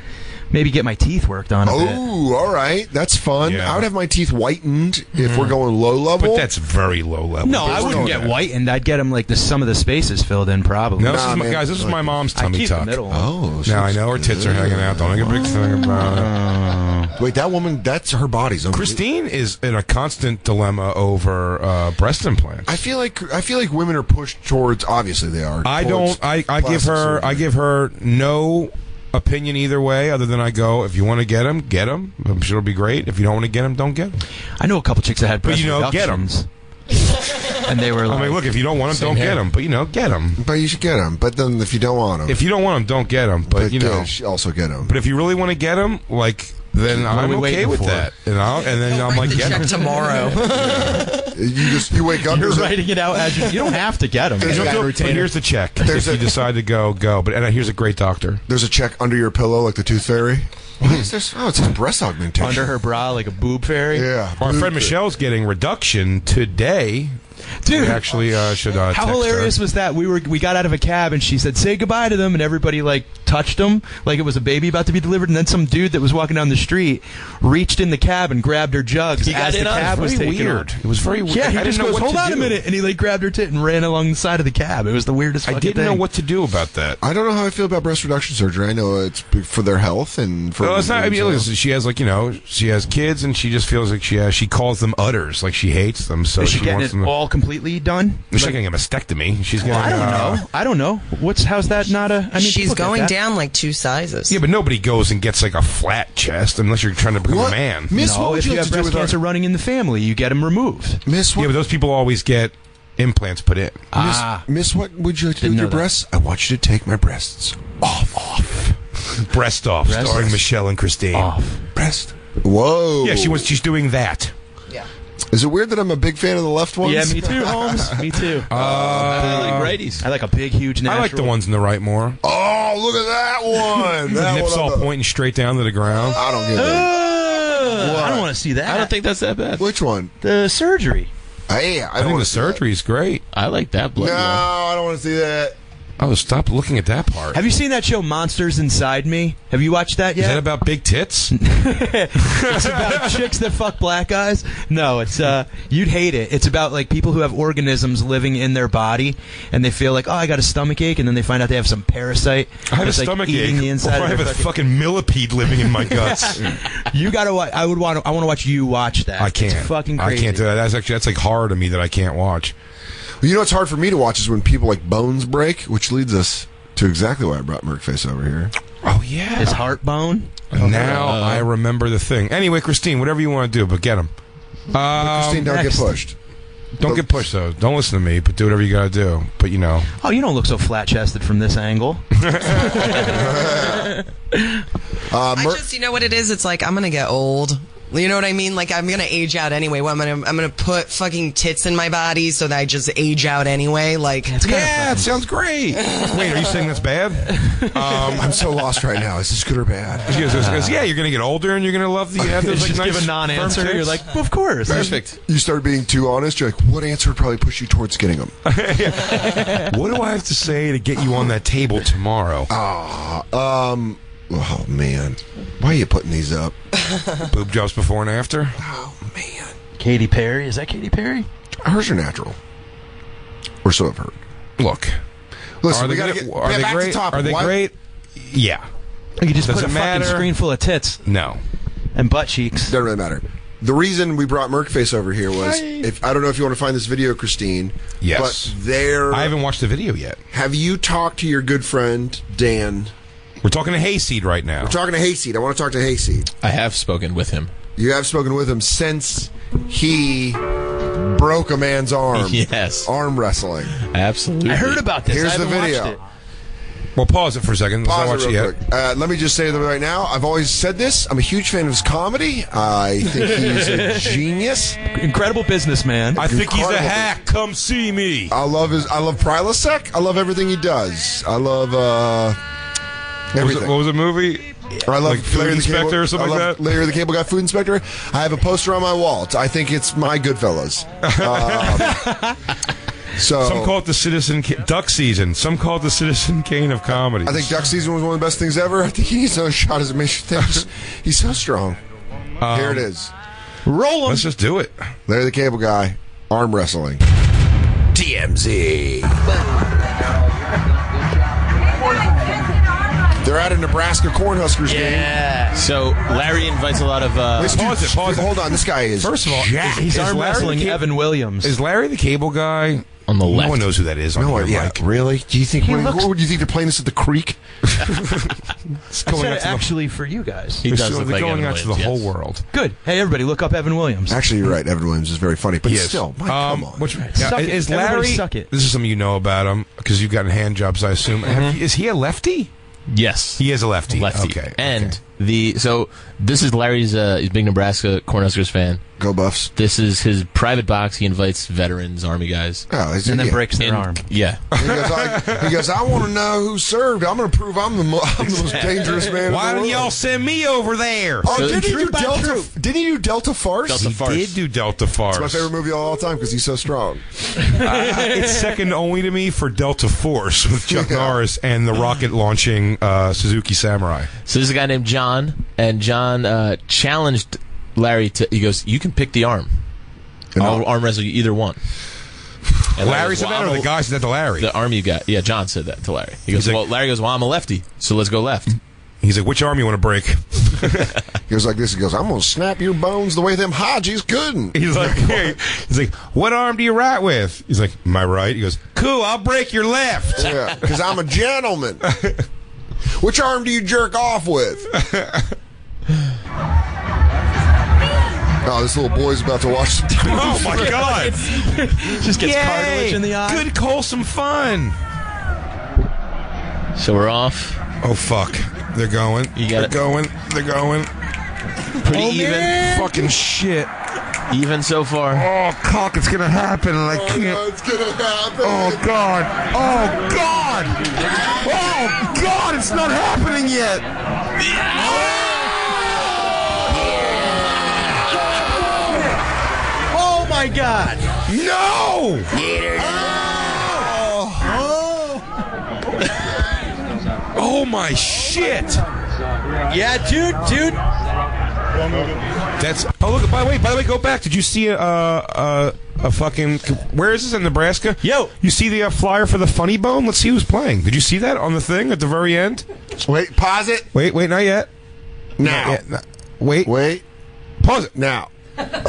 maybe get my teeth worked on a bit. Oh, all right. That's fun. Yeah. I would have my teeth whitened if we're going low level. But that's very low level. No, I wouldn't get whitened. I'd get them like some of the spaces filled in probably. No, this is my mom's tummy tuck. Oh, now I know her tits are hanging out. Don't make a big thing about it. Wait, that woman, that's her body's own. Christine is in a constant dilemma over breast implants. I feel like women are pushed towards, obviously they are. I give her no opinion either way, other than I go, if you want to get them, get them. I'm sure it'll be great. If you don't want to get them, don't get them. I know a couple chicks that had breast reductions. Get them. And they were like... I mean, look, if you don't want them, don't get them. But, get them. But you should get them. But then if you don't want them... If you don't want them, don't get them. But also get them. But if you really want to get them, like... Then I'm okay with that, and then I'm like, get them tomorrow. You wake up. You're writing it out. You don't have to get them. Here's the check. If you decide to go. But and here's a great doctor. There's a check under your pillow, like the Tooth Fairy. What is this? Oh, it's his breast augmentation under her bra, like a boob fairy. Yeah. Our friend Michelle's getting reduction today. Dude, actually, should how hilarious was that? We got out of a cab and she said, "Say goodbye to them," and everybody like touched them like it was a baby about to be delivered. And then some dude that was walking down the street reached in the cab and grabbed her jugs as the cab was taking her. It was very weird. Yeah, he just goes, "Hold on a minute," and he like grabbed her tit and ran along the side of the cab. It was the weirdest fucking thing. I didn't know what to do about that. I don't know how I feel about breast reduction surgery. I know it's for their health and for. No, it's not. I mean, she has she has kids and she just feels like she calls them udders, like she hates them, so she wants them all. Completely done? She's getting a mastectomy. She's getting. I don't know. How's that not a? I mean, she's going down like 2 sizes. Yeah, but nobody goes and gets like a flat chest unless you're trying to become a man. Miss, no, if you have breast cancer running in the family, you get them removed. Miss, yeah, but those people always get implants put in. Miss, what would you like to do with your breasts? I want you to take my breasts off. Breast off. Starring Michelle and Christine. Off. Breast. Whoa. Yeah, she's doing that. Yeah. Is it weird that I'm a big fan of the left ones? Yeah, me too, Holmes. Me too. I like righties. I like a big, huge natural. I like the ones in the right more. Oh, look at that one. That nips all pointing straight down to the ground. I don't get it. I don't want to see that. I don't think that's that bad. Which one? The surgery. I think the surgery is great. I like that blood. No, I don't want to see that. Oh, stop looking at that part. Have you seen that show, Monsters Inside Me? Have you watched that yet? Is that about big tits? It's about chicks that fuck black guys. No, it's you'd hate it. It's about like people who have organisms living in their body, and they feel like, oh, I got a stomach ache, and then they find out they have some parasite. I have a stomach ache. I have a fucking millipede living in my guts. You gotta watch. I want to watch you watch that. I can't. It's fucking crazy. I can't do that. That's like horror to me that I can't watch. You know what's hard for me to watch is when people like bones break, which leads us to exactly why I brought Merkface over here. Oh, yeah. His heart bone. Okay. Now I remember the thing. Anyway, Christine, whatever you want to do, but get him. Christine, don't get pushed. Don't get pushed, though. Don't listen to me, but do whatever you got to do. But, you know. Oh, you don't look so flat-chested from this angle. I just, you know what it is? It's like, I'm going to get old. You know what I mean? Like, I'm going to age out anyway. Well, I'm gonna put fucking tits in my body so that I just age out anyway. Like, yeah, it sounds great. Wait, are you saying that's bad? I'm so lost right now. Is this good or bad? She goes, yeah, you're going to get older and you're going to love the... Just nice, give a non-answer. You're like, well, of course. Perfect. You start being too honest. You're like, what answer would probably push you towards getting them? What do I have to say to get you on that table tomorrow? Oh, man. Why are you putting these up? Boob jobs before and after? Oh, man. Katy Perry? Is that Katy Perry? Hers are natural. Or so I've heard. Look. Listen, we got to get back to the topic. Are they great? Yeah. You just put a fucking screen full of tits. No. And butt cheeks. Doesn't really matter. The reason we brought Merkface over here was, I don't know if you want to find this video, Christine. Yes. But I haven't watched the video yet. Have you talked to your good friend, Dan? We're talking to Hayseed right now. We're talking to Hayseed. I want to talk to Hayseed. I have spoken with him. You have spoken with him since he broke a man's arm. Yes. Arm wrestling. Absolutely. I heard about this. Here's the video. Well, pause it for a second. Let's not watch it yet. Let me just say that right now, I've always said this. I'm a huge fan of his comedy. I think he's a genius. Incredible businessman. I think he's a hack. Come see me. I love Prilosec. I love everything he does. I love... What was the movie? I love like Food Inspector or something like that? Larry the Cable Guy, Food Inspector. I have a poster on my wall. I think it's my Goodfellas. Some call it the Duck Season. Some call it the Citizen Kane of comedy. I think Duck Season was one of the best things ever. I think he needs another shot as a major thing. He's so strong. Here it is. Roll him. Let's just do it. Larry the Cable Guy, arm wrestling. TMZ. They're at a Nebraska Cornhuskers game. So Larry invites a lot of... Hold on, this guy is... First of all, he's arm wrestling Evan Williams. Is Larry the Cable Guy... On the left. No one knows who that is. No idea. Yeah, really? Do you think they're playing this at the creek? It's going out actually for you guys. He does look like going out to the whole world. Good. Hey, everybody, look up Evan Williams. Actually, you're right. Evan Williams is very funny, but still, Mike, come on. Is Larry? Suck it. This is something you know about him because you've gotten hand jobs, I assume. Is he a lefty? Yes. He is a lefty. Okay. And this is Larry's he's a big Nebraska Cornhuskers fan. Go Buffs. This is his private box. He invites veterans, Army guys. Oh, and then breaks their arm. Yeah. He goes, I want to know who served. I'm going to prove I'm the most dangerous man in the world. Why didn't y'all send me over there? Oh, didn't he do Delta Farce? He did do Delta Farce. It's my favorite movie of all time because he's so strong. It's second only to me for Delta Force with Chuck Norris and the rocket launching Suzuki Samurai. So there's a guy named John, and John challenged Larry he goes, you can pick the arm. I'll arm wrestle you either one. And Larry said that, or the guy said that to Larry? The Army guy. Yeah, John said that to Larry. He goes, Larry goes, well, I'm a lefty, so let's go left. He's like, which arm you want to break? He goes like this. He goes, I'm going to snap your bones the way them Hodges couldn't. He's like, what arm do you write with? He's like, my right. He goes, cool, I'll break your left. Yeah, because I'm a gentleman. Which arm do you jerk off with? Oh, this little boy's about to watch some TV. Oh, my God. Just gets cartilage in the eye. Good, wholesome fun. So we're off. Oh, fuck. They're going. They're going. Pretty even. Man. Fucking shit. Even so far. Oh, cock, it's going to happen, and I can't. No, it's going to happen. Oh, God. Oh, God. Oh, God, it's not happening yet. Oh! Oh my God! No! Oh! Oh! Oh my shit! Yeah, dude. That's. Oh look. By the way, go back. Did you see a fucking? Where is this in Nebraska? Yo, you see the flyer for the Funny Bone? Let's see who's playing. Did you see that on the thing at the very end? Wait, pause it. Wait, not yet. Now. Not yet. Wait. Pause it now.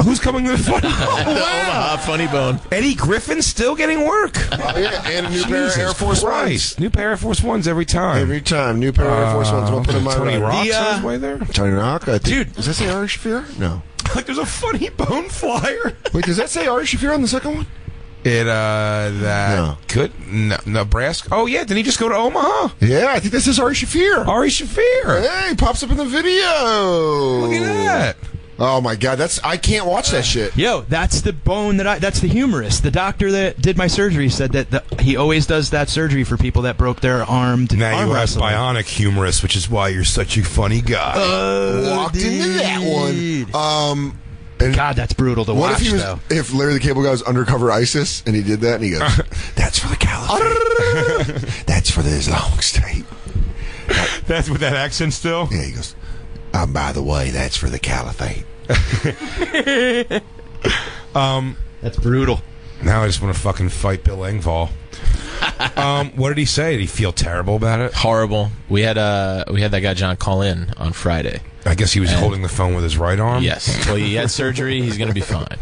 Who's coming to the Funny Bone? Oh, wow. Omaha Funny Bone. Eddie Griffin still getting work. Oh, yeah, and a new pair of Air Force Ones. New pair of Air Force Ones every time. New pair of Air Force Ones. We'll put in my Tony Rock's on his way there. Tony Rock, I think. Dude, does that say Ari Shaffir? No. Like, there's a Funny Bone flyer. Wait, does that say Ari Shaffir on the second one? Nebraska. Oh, yeah. Didn't he just go to Omaha? Yeah, I think this is Ari Shaffir. Ari Shaffir. Hey, he pops up in the video. Look at that. Oh my God, I can't watch that shit. Yo, that's the bone that's the humorist. The doctor that did my surgery said that he always does that surgery for people that broke their arm wrestling. Bionic humorist, which is why you're such a funny guy. Walked into that one. God, that's brutal to watch, though. If Larry the Cable Guy was undercover ISIS and he did that and he goes, that's for the caliphate. That's for the Islamic State. That's with that accent still? Yeah, he goes, by the way, that's for the caliphate. That's brutal. Now I just want to fucking fight Bill Engvall. What did he say? Did he feel terrible about it? Horrible. We had that guy John call in on Friday. I guess he was holding the phone with his right arm. Yes. Well, he had surgery. He's going to be fine.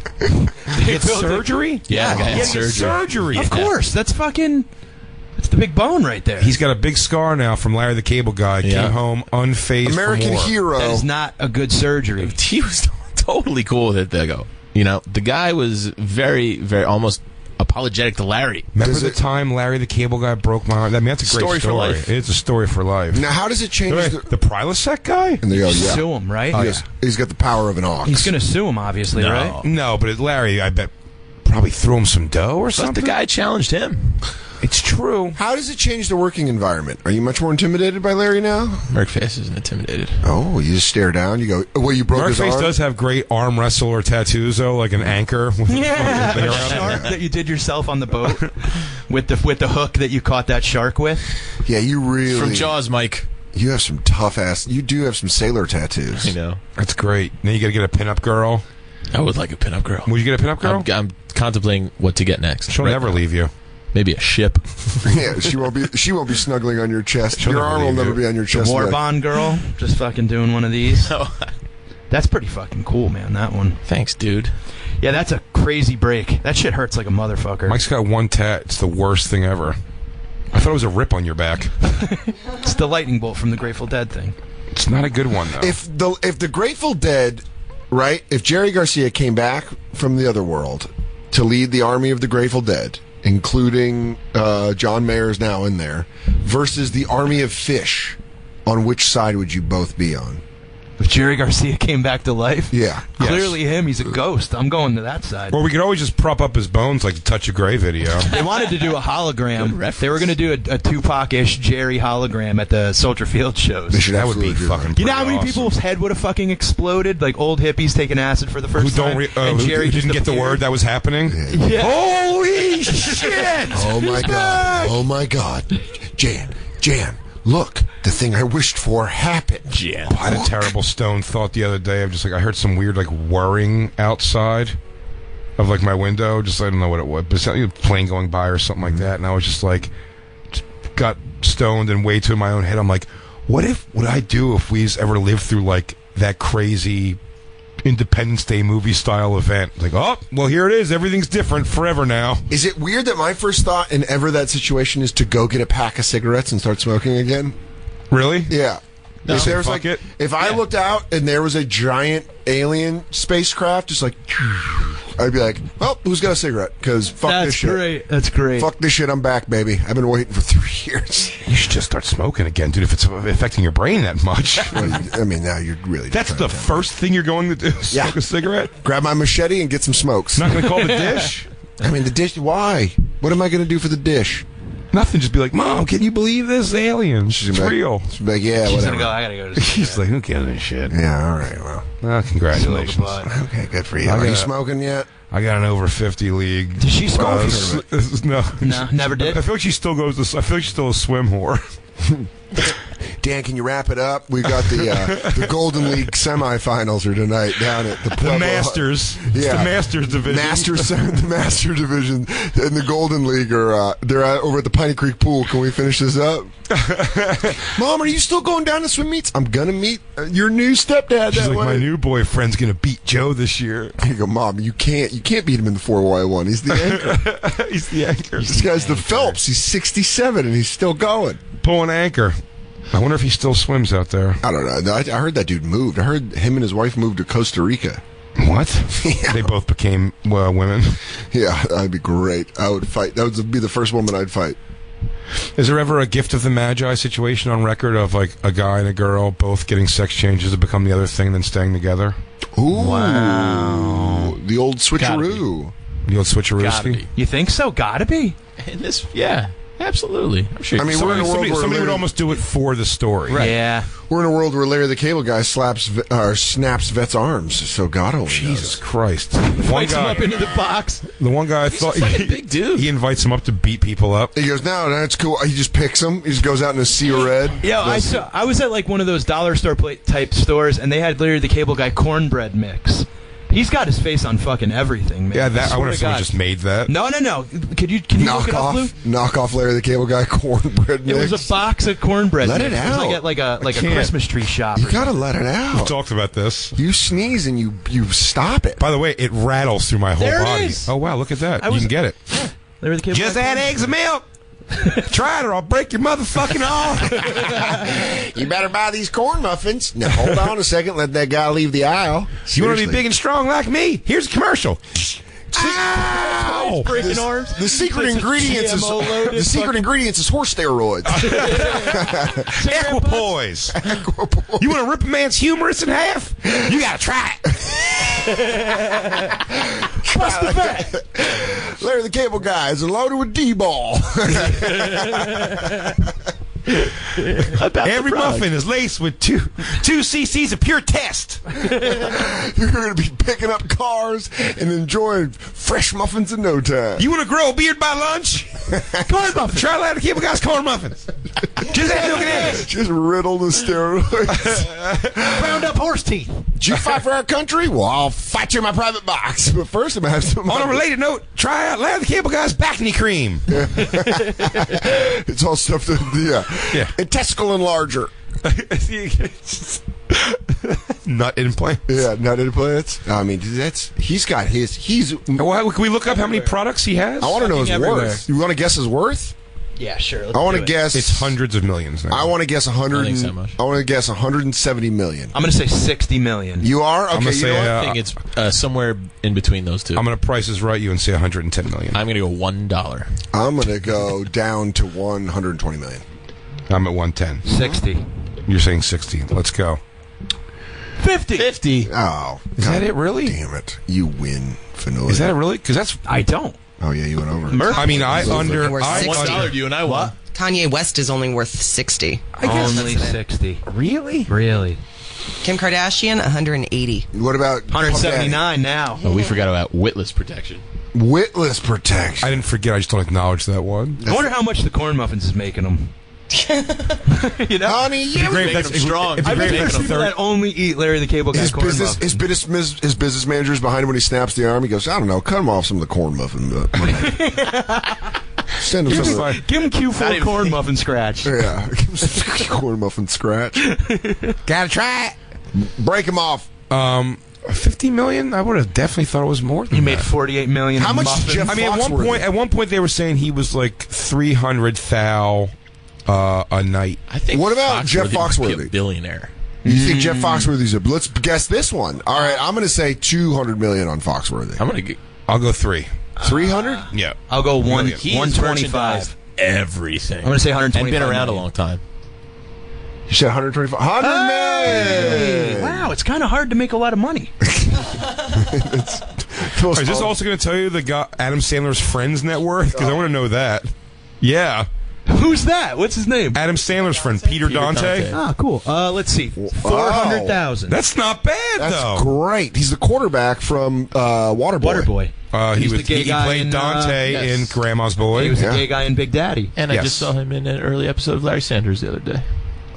He had surgery? Yeah, he had surgery. Of course. That's fucking... It's the big bone right there. He's got a big scar now from Larry the Cable Guy. Yeah. Came home unfazed. American hero. That is not a good surgery. He was totally cool with it. They go, you know, the guy was very, very almost apologetic to Larry. Remember the time Larry the Cable Guy broke my arm? I mean, that's a great story. For life. It's a story for life. Now, how does it change? The Prilosec guy? And they go, yeah. Sue him, right? He's got the power of an ox. He's going to sue him, obviously, right? No, but Larry, I bet, probably threw him some dough or something. But the guy challenged him. It's true. How does it change the working environment? Are you much more intimidated by Larry now? Merkface isn't intimidated. Oh, you just stare down. You go, well, you broke his arm. Merkface does have great arm wrestler tattoos, though, like an anchor. With a shark that you did yourself on the boat with the hook that you caught that shark with. Yeah, you really... From Jaws, Mike. You have some tough-ass... You do have some sailor tattoos. I know. That's great. Now you got to get a pinup girl. I would like a pinup girl. Would you get a pinup girl? I'm contemplating what to get next. She'll never leave you. Maybe a ship. Yeah, she won't be snuggling on your chest. She'll your arm will never be on your chest. The war bond girl, just fucking doing one of these. That's pretty fucking cool, man, that one. Thanks, dude. Yeah, that's a crazy break. That shit hurts like a motherfucker. Mike's got one tat. It's the worst thing ever. I thought it was a rip on your back. It's the lightning bolt from the Grateful Dead thing. It's not a good one, though. If the Grateful Dead, right, if Jerry Garcia came back from the other world to lead the army of the Grateful Dead... including John Mayer's now in there, versus the army of Phish, on which side would you both be on? If Jerry Garcia came back to life? Yeah. Yes. Clearly him, he's a ghost. I'm going to that side. Or we could always just prop up his bones like the Touch of Grey video. They wanted to do a hologram. They were going to do a Tupac-ish Jerry hologram at the Soldier Field shows. That would be fucking... You know how many people's head would have fucking exploded? Like old hippies taking acid for the first time. And Jerry who didn't get the word that was happening? Yeah. Holy shit! Oh my God. Oh my God. Jan. Look, the thing I wished for happened. Yeah. I had a terrible stone thought the other day. I'm just like, I heard some weird, like, whirring outside of, like, my window. Just, I don't know what it was, but it's like a plane going by or something like that. And I was just like, got stoned and way too in my own head. I'm like, what would I do if we ever lived through, like, that crazy Independence Day movie style event? Like, oh, well, here it is. Everything's different forever now. Is it weird that my first thought in ever that situation is to go get a pack of cigarettes and start smoking again? Really? Yeah. No. If, there's like, if I looked out and there was a giant alien spacecraft, just like, I'd be like, well, who's got a cigarette? Because fuck this shit. That's great. That's great. Fuck this shit. I'm back, baby. I've been waiting for 3 years. You should just start smoking again, dude, if it's affecting your brain that much. Well, I mean, now you're really... That's the first thing you're going to do? Smoke a cigarette? Grab my machete and get some smokes. Not going to call the dish? I mean, the dish, why? What am I going to do for the dish? Nothing. Just be like, Mom, can you believe this alien? She's real. She's like, yeah, she's whatever. She's going to go, I got to go to... She's like, who gives a shit? Yeah, all right, well, congratulations. Okay, good for you. Are you smoking yet? I got an over 50 league. Did she smoke? No. No, never did? I feel like she still goes to... I feel like she's still a swim whore. Dan, can you wrap it up? We've got the Golden League semifinals are tonight down at the Pueblo. The Masters. Yeah. The Masters division. The Master division and the Golden League are they're over at the Piney Creek pool. Can we finish this up? Mom, are you still going down to swim meets? I'm going to meet your new stepdad. She's that like, way. My new boyfriend's going to beat Joe this year. You go, Mom, you can't beat him in the 4x1. He's the anchor. He's the anchor. This guy's the Phelps. He's 67 and he's still going. Pulling anchor. I wonder if he still swims out there. I don't know. I heard that dude moved. I heard him and his wife moved to Costa Rica. What? Yeah. They both became women. Yeah, that'd be great. I would fight. That would be the first woman I'd fight. Is there ever a gift of the Magi situation on record of like a guy and a girl both getting sex changes to become the other thing than staying together? Ooh. Wow. The old switcheroo. The old switcheroo. You think so? Gotta be. In this, yeah. Absolutely. I'm sure. I mean, we're in a world where somebody would almost do it for the story. Right. Yeah. We're in a world where Larry the Cable Guy snaps Vet's arms, so God only knows. Jesus Christ. Fights him up into the box. The one guy I thought... He's a big dude. He invites him up to beat people up. He goes, no, it's cool. He just picks him. He just goes out in a sea of red. Yeah, I was at like one of those dollar store type stores, and they had Larry the Cable Guy cornbread mix. He's got his face on fucking everything, man. Yeah, I wonder if someone just made that. No. Can you knock it off, Lou? Knock off Larry the Cable Guy cornbread mix. It was a box of cornbread mix. Let it out. It was like a Christmas tree shop. You gotta let it out. We've talked about this. You sneeze and you stop it. By the way, it rattles through my whole body. It is. Oh wow, look at that. You can get it. Yeah, Larry the Cable Guy. Just add eggs and milk. Try it or I'll break your motherfucking arm. You better buy these corn muffins. Now, hold on a second. Let that guy leave the aisle. Seriously. You want to be big and strong like me? Here's a commercial. Ow! Breaking arms. The secret ingredients is horse steroids. Equipoise. You want to rip a man's humerus in half? You got to try it. Trust the fact. Larry the Cable Guy is loaded with D-ball. Every muffin is laced with two cc's of pure test. You're going to be picking up cars and enjoying fresh muffins in no time. You want to grow a beard by lunch? Corn muffins. Try Larry the Cable Guy's corn muffins. Just have milk and eggs. Just riddle the steroids. Round up horse teeth. Did you fight for our country? Well, I'll fight you in my private box. But first, I'm going to have some... On a related note, try out Larry the Cable Guy's back knee cream. It's all stuff that... Yeah. Intestinal enlarger. Nut implants. Yeah, nut implants. I mean, he's got his... Well, can we look up how many products he has? I want to know his worth. You want to guess his worth? Yeah, sure. I want to guess... It's hundreds of millions now. I want to guess 170 million. I'm going to say 60 million. You are? Okay, I'm going to say... I think it's somewhere in between those two. I'm going to Price Is Right you and say 110 million. I'm going to go $1. I'm going to go down to 120 million. I'm at 110. 60. You're saying 60. Let's go. 50. 50. Oh. Is that it, really? Damn it. You win, Finoia. Is that it, really? Because that's... I don't. Oh, yeah, you went over. $1 you and I won. Kanye West is only worth 60. I guess only 60. Really? Really. Kim Kardashian, 180. What about... 179 now. Oh, we forgot about witless protection. Witless protection. I didn't forget. I just don't acknowledge that one. I wonder how much the corn muffins is making them. You know, honey, you that's strong. I bet there's people that only eat Larry the Cable Guy corn muffins. His business manager's behind him when he snaps the arm. He goes, I don't know, cut him off some of the corn muffin. Send him some. Give him Q4 corn muffin scratch. Yeah, give him some corn muffin scratch. Gotta try it. Break him off. 50 million? I would have definitely thought it was more than that. He made 48 million. How much did Jeff Foxworthy? I mean, at one point they were saying he was like 300,000. A night. I think. What about Jeff Foxworthy? Be a billionaire. You think Jeff Foxworthy's a? Let's guess this one. All right, I'm going to say 200 million on Foxworthy. I'll go 300. Yeah. I'll go 125. Everything. I'm going to say 125. And been around a long time. You said 125. 100 million. Wow, it's kind of hard to make a lot of money. Is this also going to tell you the guy Adam Sandler's friend's net worth? Because I want to know that. Yeah. Who's that? What's his name? Adam Sandler's friend, Peter Dante. Ah, cool. Let's see. 400,000. That's not bad, though. That's great. He's the quarterback from Waterboy. He played Dante in Grandma's Boy. He was the gay guy in Big Daddy. And I just saw him in an early episode of Larry Sanders the other day.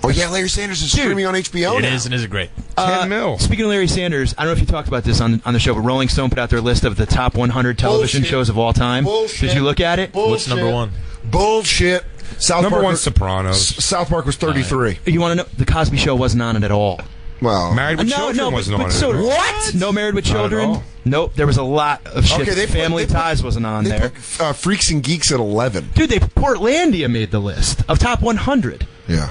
Oh, yeah, Larry Sanders is streaming on HBO now. It is, and is great. $10 million. Speaking of Larry Sanders, I don't know if you talked about this on the show, but Rolling Stone put out their list of the top 100 television shows of all time. Bullshit. Did you look at it? Bullshit. What's number one? Bullshit. Number one, Sopranos. South Park was 33. Right. You want to know? The Cosby Show wasn't on it at all. Well, Married with Children wasn't on it. So what? No Married with Children. Nope. There was a lot of shit. Okay, Family Ties wasn't on there. Freaks and Geeks at 11. Dude, Portlandia made the list of top 100. Yeah.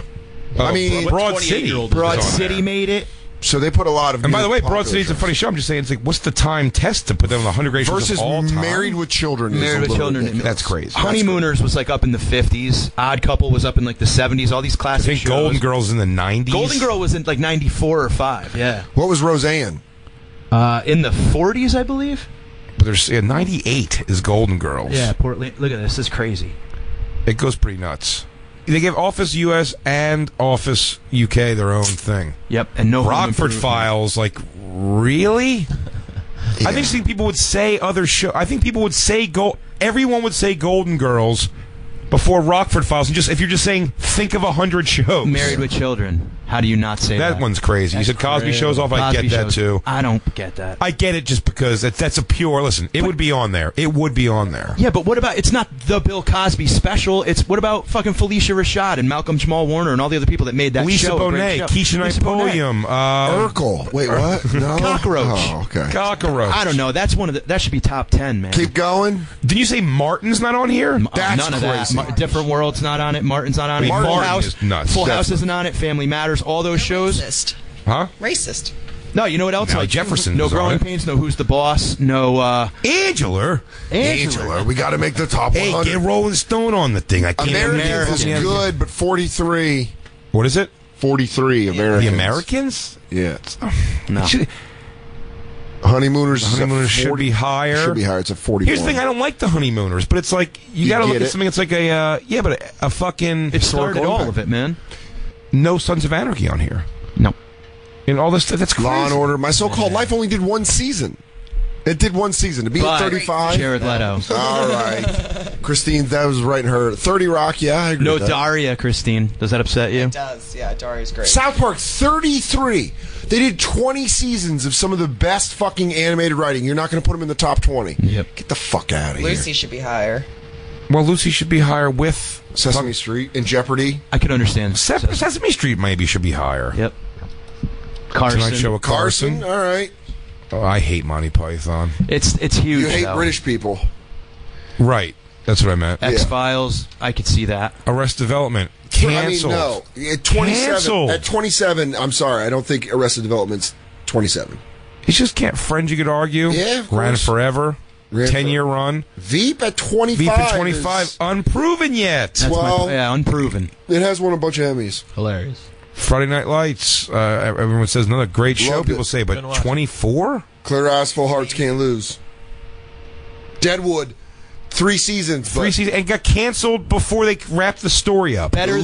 I mean, Broad City made it. So they put a lot of. And by the way, Broad City's a funny show. I'm just saying, it's like, what's the time test to put them on the 100 greatest shows of all time? Versus Married with Children. Married with Children. That's crazy. Honeymooners was like up in the 50s. Odd Couple was up in like the 70s. All these classic shows. I think Golden Girls in the 90s. Golden Girl was in like 94 or 5. Yeah. What was Roseanne? In the 40s, I believe. But there's 98 is Golden Girls. Yeah, Portland. Look at this. This is crazy. It goes pretty nuts. They gave Office US and Office UK their own thing. Yep, and no Rockford Files. Like, really? Yeah. I think people would say other show. I think people would say everyone would say Golden Girls before Rockford Files. And just if you're just saying, think of 100 shows. Married with Children. How do you not say that? That one's crazy. You said Cosby Show's off. I get that too. I don't get that. I get it just because that's a pure listen. It would be on there. It would be on there. Yeah, but what about? It's not the Bill Cosby special. It's what about fucking Felicia Rashad and Malcolm Jamal Warner and all the other people that made that show? Bonet, Keisha Knight Pulliam, Urkel. Wait, what? No. Cockroach. Oh, okay. Cockroach. I don't know. That's one of that should be top 10, man. Keep going. Did you say Martin's not on here? That's none of crazy. That. Different World's not on it. Martin's not on it. Full House. Full House isn't on it. Family Matters. All those shows. Racist. Huh? Racist. No, you know what else? No, like Jeffersons. No Growing Pains. No Who's the Boss. No Angela. We got to make the top 100. Hey, get Rolling Stone on the thing. I can't. Americans is good, but 43. What is it? 43 Americans. The Americans? Yeah. No. Honeymooners should be higher. Should be higher. It's a 40. Here's the thing: I don't like the Honeymooners, but it's like you got to look at something. It's like a but a fucking. It started all of it, man. No Sons of Anarchy on here. No. And all this stuff, that's crazy. Law and Order. My So-Called Life only did one season. It did one season. To be at 35. Jared Leto. All right. Christine, that was right in her. 30 Rock, yeah, I agree. No Daria, Christine. Does that upset you? It does, yeah. Daria's great. South Park, 33. They did 20 seasons of some of the best fucking animated writing. You're not going to put them in the top 20. Yep. Get the fuck out of here. Lucy should be higher. Well, Lucy should be higher with Sesame Street and Jeopardy. I could understand. Sesame Street maybe should be higher. Yep. Carson. Tonight Show with Carson. All right. Oh, I hate Monty Python. It's huge. You hate British people. Right. That's what I meant. X-Files. Yeah. I could see that. Arrested Development. Canceled. I mean, no. At 27. Canceled. At 27, I'm sorry. I don't think Arrested Development's 27. It's just can't. Friends, you could argue. Yeah, of course. Ran Forever. 10-year run. Veep at 25. Veep at 25. Is unproven yet. That's unproven. It has won a bunch of Emmys. Hilarious. Friday Night Lights. Everyone says another great show. Loved people it. Say, but 24? Clear Eyes, Full Hearts Can't Lose. Deadwood. 3 seasons. Three seasons. And got canceled before they wrapped the story up. Better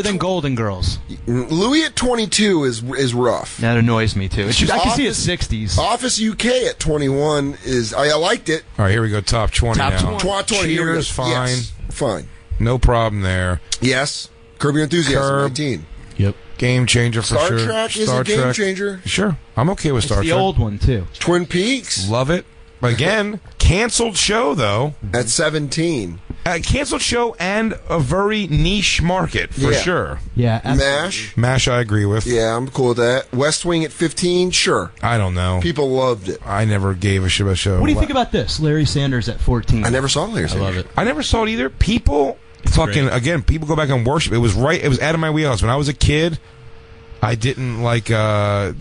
than Golden Girls. Louis at 22 is rough. That annoys me, too. I can see it 60s. Office UK at 21 is... I liked it. All right, here we go. Top 20 now. Top 20. Cheers, fine. Yes, fine. No problem there. Yes. Curb Your Enthusiasm, 19. Yep. Game changer for sure. Star Trek is a game changer. Sure. I'm okay with Star Trek. It's the old one, too. Twin Peaks. Love it. Again, canceled show, though. At 17. Canceled show and a very niche market, for sure. Yeah. Mash. Mash, I agree with. Yeah, I'm cool with that. West Wing at 15, sure. I don't know. People loved it. I never gave a shit about a show. What do you think about this? Larry Sanders at 14. I never saw Larry Sanders. I love it. I never saw it either. People fucking, again, people go back and worship. It was it was out of my wheelhouse. When I was a kid... I didn't like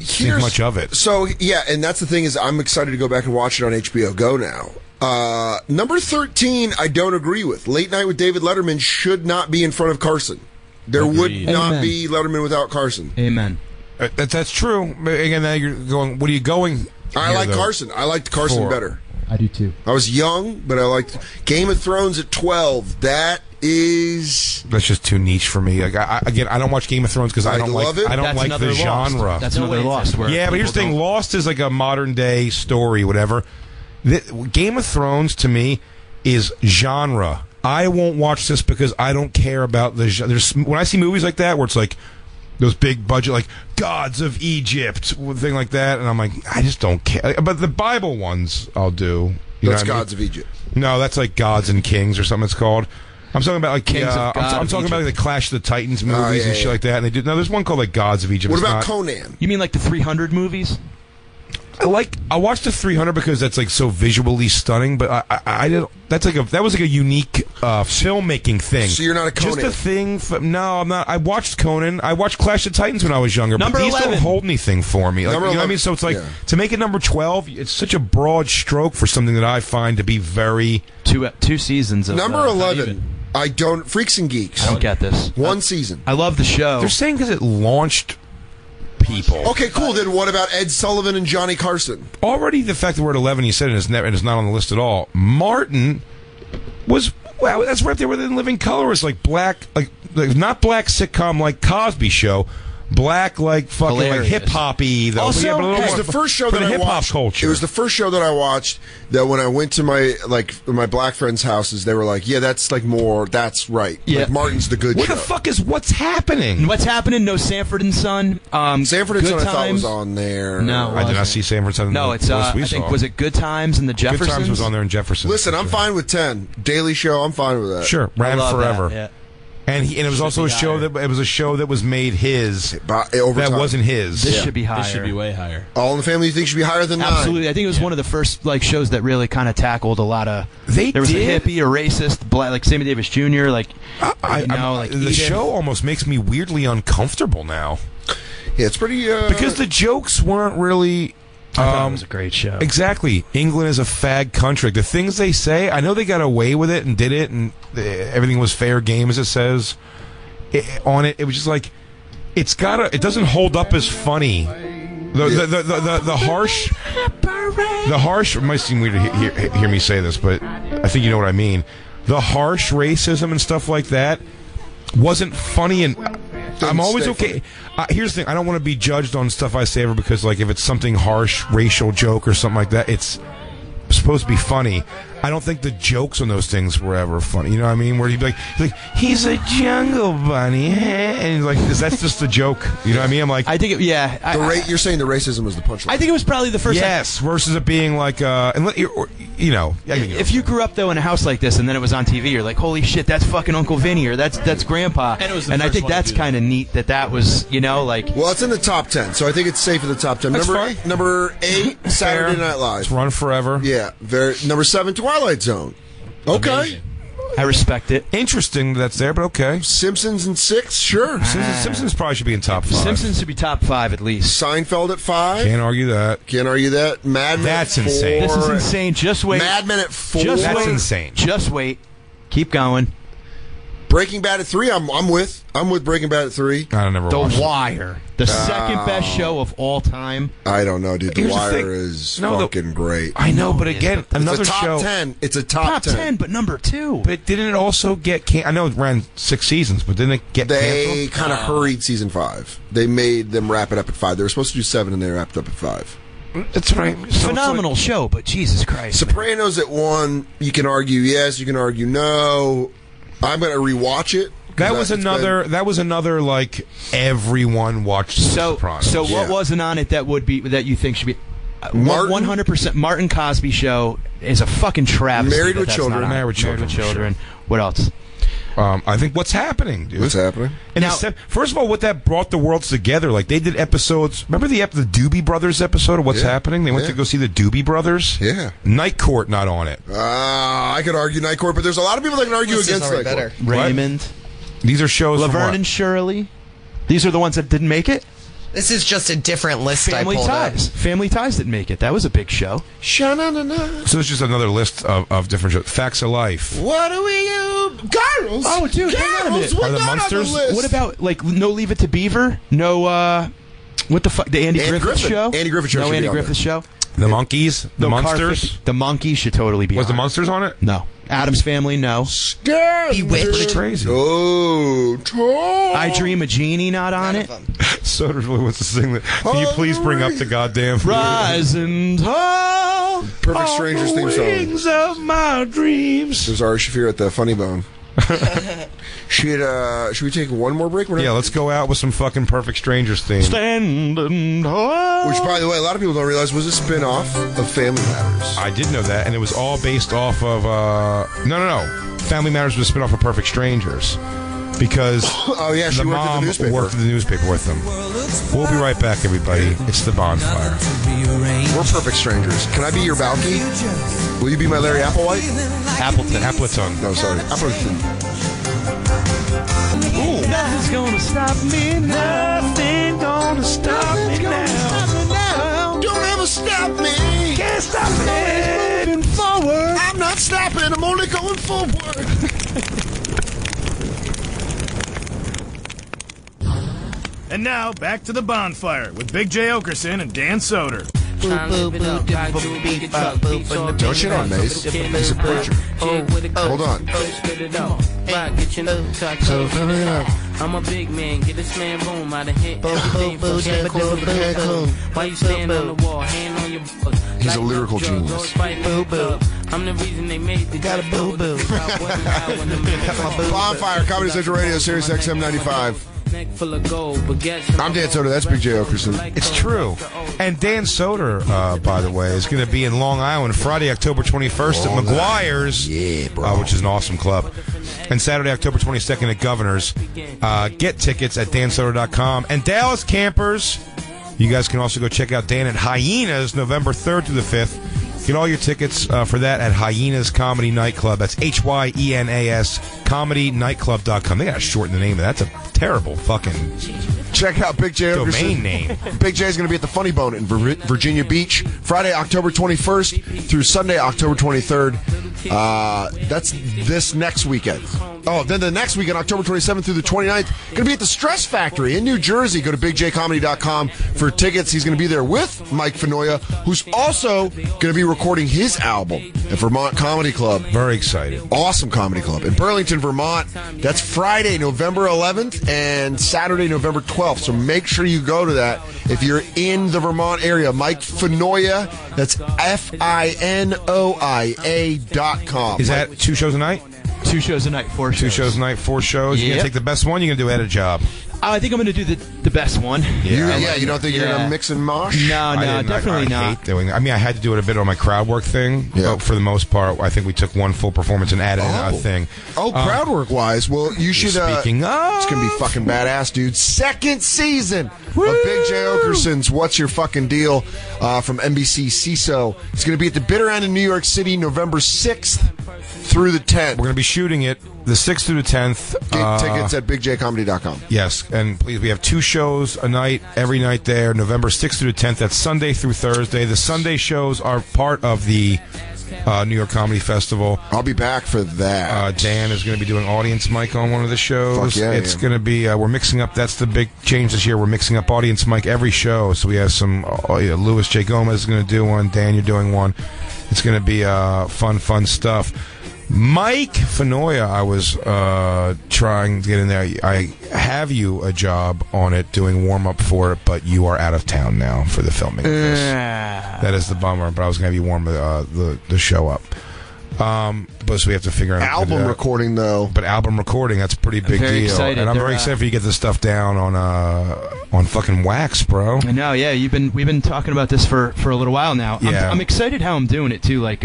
see much of it. So, yeah, and that's the thing is I'm excited to go back and watch it on HBO Go now. Number 13, I don't agree with. Late Night with David Letterman should not be in front of Carson. There would not be Letterman without Carson. Amen. That's true. Again, now you're going, what are you going I like Carson. I liked Carson better. I do, too. I was young, but I liked Game of Thrones at 12. That's just too niche for me. Like I don't watch Game of Thrones because I don't like it. I don't like the genre. That's another Lost. Yeah, but here's the thing: Lost is like a modern day story, whatever. Game of Thrones to me is genre. I won't watch this because I don't care about the genre. When I see movies like that where it's like those big budget, like, Gods of Egypt, thing like that. And I'm like, I just don't care. But the Bible ones I'll do. That's Gods of Egypt. No, that's like Gods and Kings or something it's called. I'm talking about like Kings of God I'm talking Egypt. About like the Clash of the Titans movies and shit like that. And they do. No, there's one called like Gods of Egypt. What about Conan? You mean like the 300 movies? I watched the 300 because that's like so visually stunning. But I did. That's like that was like a unique filmmaking thing. So you're not a Conan. Just a thing. No, I'm not. I watched Conan. I watched Clash of Titans when I was younger. Number but these 11. Don't hold anything for me. Like, you know what I mean? So it's like to make it number 12. It's such a broad stroke for something that I find to be very two seasons of number 11. I don't Freaks and Geeks. I don't get this. One season. I love the show. They're saying because it launched. People. Okay, cool. Then what about Ed Sullivan and Johnny Carson? Already the fact that we're at 11, you said it, and it's not on the list at all. Martin was, wow, that's right there within Living Color. It's like black, like not black sitcom like Cosby Show, black like fucking hilarious. Like hip-hop-y. Though. Also, yeah, it was the first show that I watched. Culture. It was the first show that I watched that when I went to my black friends' houses, they were like, yeah, that's like more, that's right. Yeah. Like Martin's the good show. What the fuck is What's Happening? What's Happening? No Sanford and Son. Sanford and Son I thought was on there. No, I did not see Sanford and Son. No, it's, I think, was it Good Times and The Jeffersons? Good Times was on there in Jeffersons. Listen, I'm fine with 10. Daily Show, I'm fine with that. Sure, ran forever. That, yeah. And it was also a show higher. That it was a show that was made his over that time. Wasn't his. This should be higher. This should be way higher. All in the Family, you think should be higher than 9? Absolutely. I think it was one of the first like shows that really kind of tackled a lot of. There was a hippie, a racist, black, like Sammy Davis Jr. Like the show almost makes me weirdly uncomfortable now. Yeah, it's pretty because the jokes weren't really. I thought it was a great show. Exactly. England is a fag country. The things they say, I know they got away with it and did it, and everything was fair game, as it says on it. It was just like, it doesn't hold up as funny. The harsh, it might seem weird to hear me say this, but I think you know what I mean. The harsh racism and stuff like that wasn't funny and... I'm always okay. Here's the thing: I don't want to be judged on stuff I say ever because, like, if it's something harsh, racial joke or something like that, it's supposed to be funny. I don't think the jokes on those things were ever funny. You know what I mean? Where you'd be like, he's a jungle bunny, and he's like, that's just the joke. You know what I mean? I'm like, I think, you're saying the racism was the punchline. I think it was probably the first. Yes, versus it being like, you know, if you grew up though in a house like this, and then it was on TV, you're like, holy shit, that's fucking Uncle Vinny, or that's Grandpa. And it was the first I think that's kind of neat that was, you know, like. Well, it's in the top 10, so I think it's safe in the top 10. Number 8, Saturday Night Live. It's run forever. Yeah, number 7. Twilight Zone. Okay. Amazing. I respect it. Interesting that's there, but okay. Simpsons in 6, sure. Simpsons probably should be in top 5. Simpsons should be top 5 at least. Seinfeld at 5. Can't argue that. Mad Men at 4. That's insane. This is insane. Just wait. Mad Men at 4. That's insane. Just wait. Keep going. Breaking Bad at 3, I'm with Breaking Bad at 3. I don't watched The Wire. The second best show of all time. I don't know, dude. The Wire is fucking great. I know, but again, another show. It's a top 10. Top 10, but number 2. But didn't it also get canceled? I know it ran 6 seasons, but didn't it get canceled? They kind of hurried season 5. They made them wrap it up at 5. They were supposed to do 7, and they wrapped up at 5. That's right. Phenomenal show, but Jesus Christ. Sopranos at 1, you can argue yes, you can argue no. I'm going to rewatch it. That was another like everyone watched Sopranos. So what wasn't on it that you think should be 100% Martin Cosby Show is a fucking travesty. Married with Children. Sure. What else? I think What's Happening, dude. What's Happening? And now, first of all, what that brought the worlds together. Like, they did episodes. Remember the Doobie Brothers episode of What's Happening? They went to go see the Doobie Brothers? Yeah. Night Court not on it. I could argue Night Court, but there's a lot of people that can argue against Night Court. Raymond. What? These are shows Laverne and Shirley. These are the ones that didn't make it? This is just a different list Family I pulled Ties. Up. Family Ties didn't make it. That was a big show. Sha-na-na-na. So it's just another list of different shows. Facts of Life. What do we use? Girls. Oh, dude. Girls. Are the monsters? On the list. What about, like, no Leave It to Beaver? No, what the fuck? The Andy Griffith Show? Andy Griffith Show. No Andy Griffith Show. The Monkees. The Monsters. The Monkees should totally be on it. Was the Monsters on it? No. Adam's Family, no. Scared. Bewitched. Crazy. Oh, Tom. I Dream a Genie, not on it. Soder really wants to sing that. Can you please bring up the goddamn Rise and Fall. Perfect Strangers theme song. Of my dreams. It was Ari Shaffir at the Funny Bone. Should we take one more break? Yeah, let's go out with some fucking Perfect Strangers theme. Stand and hold. Which, by the way, a lot of people don't realize was a spin-off of Family Matters. I did know that, and it was all based off of... No. Family Matters was a spin-off of Perfect Strangers. Because the mom worked at the newspaper with them. We'll be right back, everybody. It's The Bonfire. We're Perfect Strangers. Can I be your Balky? Will you be my Larry Applewhite? Appleton. No, sorry. Appleton. Ooh. Nothing's gonna stop me now. Nothing gonna stop me now. Don't ever stop me. Can't stop me. Moving forward. I'm not stopping. I'm only going forward. And now, back to The Bonfire with Big Jay Oakerson and Dan Soder. Don't shit on Mace. He's a preacher. Hold on. I'm a big man. Get this man boom out of here. Why you stand on the wall? Hand on your... He's a lyrical genius. I'm the reason they made the got a boo-boo. Bonfire, Comedy Central Radio, Sirius XM 95. I'm Dan Soder. That's Big Jay Oakerson. It's true. And Dan Soder, by the way, is going to be in Long Island Friday, October 21st at McGuire's, which is an awesome club, and Saturday, October 22nd at Governor's. Get tickets at dansoder.com. And Dallas campers, you guys can also go check out Dan at Hyenas, November 3rd through the 5th. Get all your tickets for that at Hyenas Comedy Nightclub. That's Hyenas ComedyNightclub.com. They got to shorten the name of that. That's a terrible fucking... Check out Big Jay Oakerson. Domain name. Big Jay's going to be at the Funny Bone in Virginia Beach, Friday, October 21st through Sunday, October 23rd. That's this next weekend. Oh, then the next weekend, October 27th through the 29th, going to be at the Stress Factory in New Jersey. Go to bigjcomedy.com for tickets. He's going to be there with Mike Finoia, who's also going to be recording his album at Vermont Comedy Club. Very excited. Awesome comedy club. In Burlington, Vermont. That's Friday, November 11th and Saturday, November 12th. So make sure you go to that if you're in the Vermont area. Mike Finoia. That's FINOIA.com. Is that two shows a night? Two shows a night, four shows. Two shows a night, four shows. Yep. You're going to take the best one, you're going to do Edit Job? I think I'm going to do the best one. You don't think you're going to mix and mosh? No, definitely not. I hate doing that. I mean, I had to do it a bit on my crowd work thing, but for the most part, I think we took one full performance and added another thing. Oh, crowd work-wise, well, you should... Speaking of... It's going to be fucking badass, dude. Second season of Big Jay Oakerson's What's Your Fucking Deal from NBC CISO. It's going to be at the Bitter End in New York City, November 6th through the 10th. We're going to be shooting it the 6th through the 10th. Tickets at bigjcomedy.com. Yes, and please, we have two shows a night, every night there, November 6th through the 10th. That's Sunday through Thursday. The Sunday shows are part of the New York Comedy Festival. I'll be back for that. Dan is going to be doing audience mic on one of the shows. Fuck yeah, it's going to be, we're mixing up, that's the big change this year, we're mixing up audience mic every show. So we have some, Louis J. Gomez is going to do one, Dan, you're doing one. It's going to be fun stuff. Mike Finoia, I was trying to get in there. I have you a job on it, doing warm-up for it, but you are out of town now for the filming of this. That is the bummer, but I was going to have you warm the show up. But so we have to figure out... Album recording, though. But album recording, that's a pretty big deal. Excited. And I'm very excited for you to get this stuff down on fucking wax, bro. I know, yeah. We've been talking about this for a little while now. Yeah. I'm excited how I'm doing it, too. Like,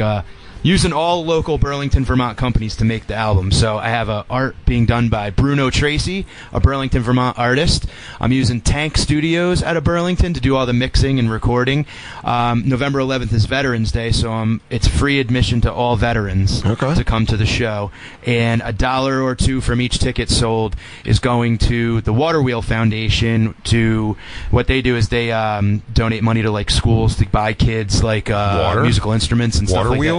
using all local Burlington, Vermont companies to make the album. So I have art being done by Bruno Tracy, a Burlington, Vermont artist. I'm using Tank Studios out of Burlington to do all the mixing and recording. November 11th is Veterans Day, so it's free admission to all veterans to come to the show. And $1 or $2 from each ticket sold is going to the Waterwheel Foundation. To what they do is they donate money to like schools to buy kids like musical instruments and stuff like that. And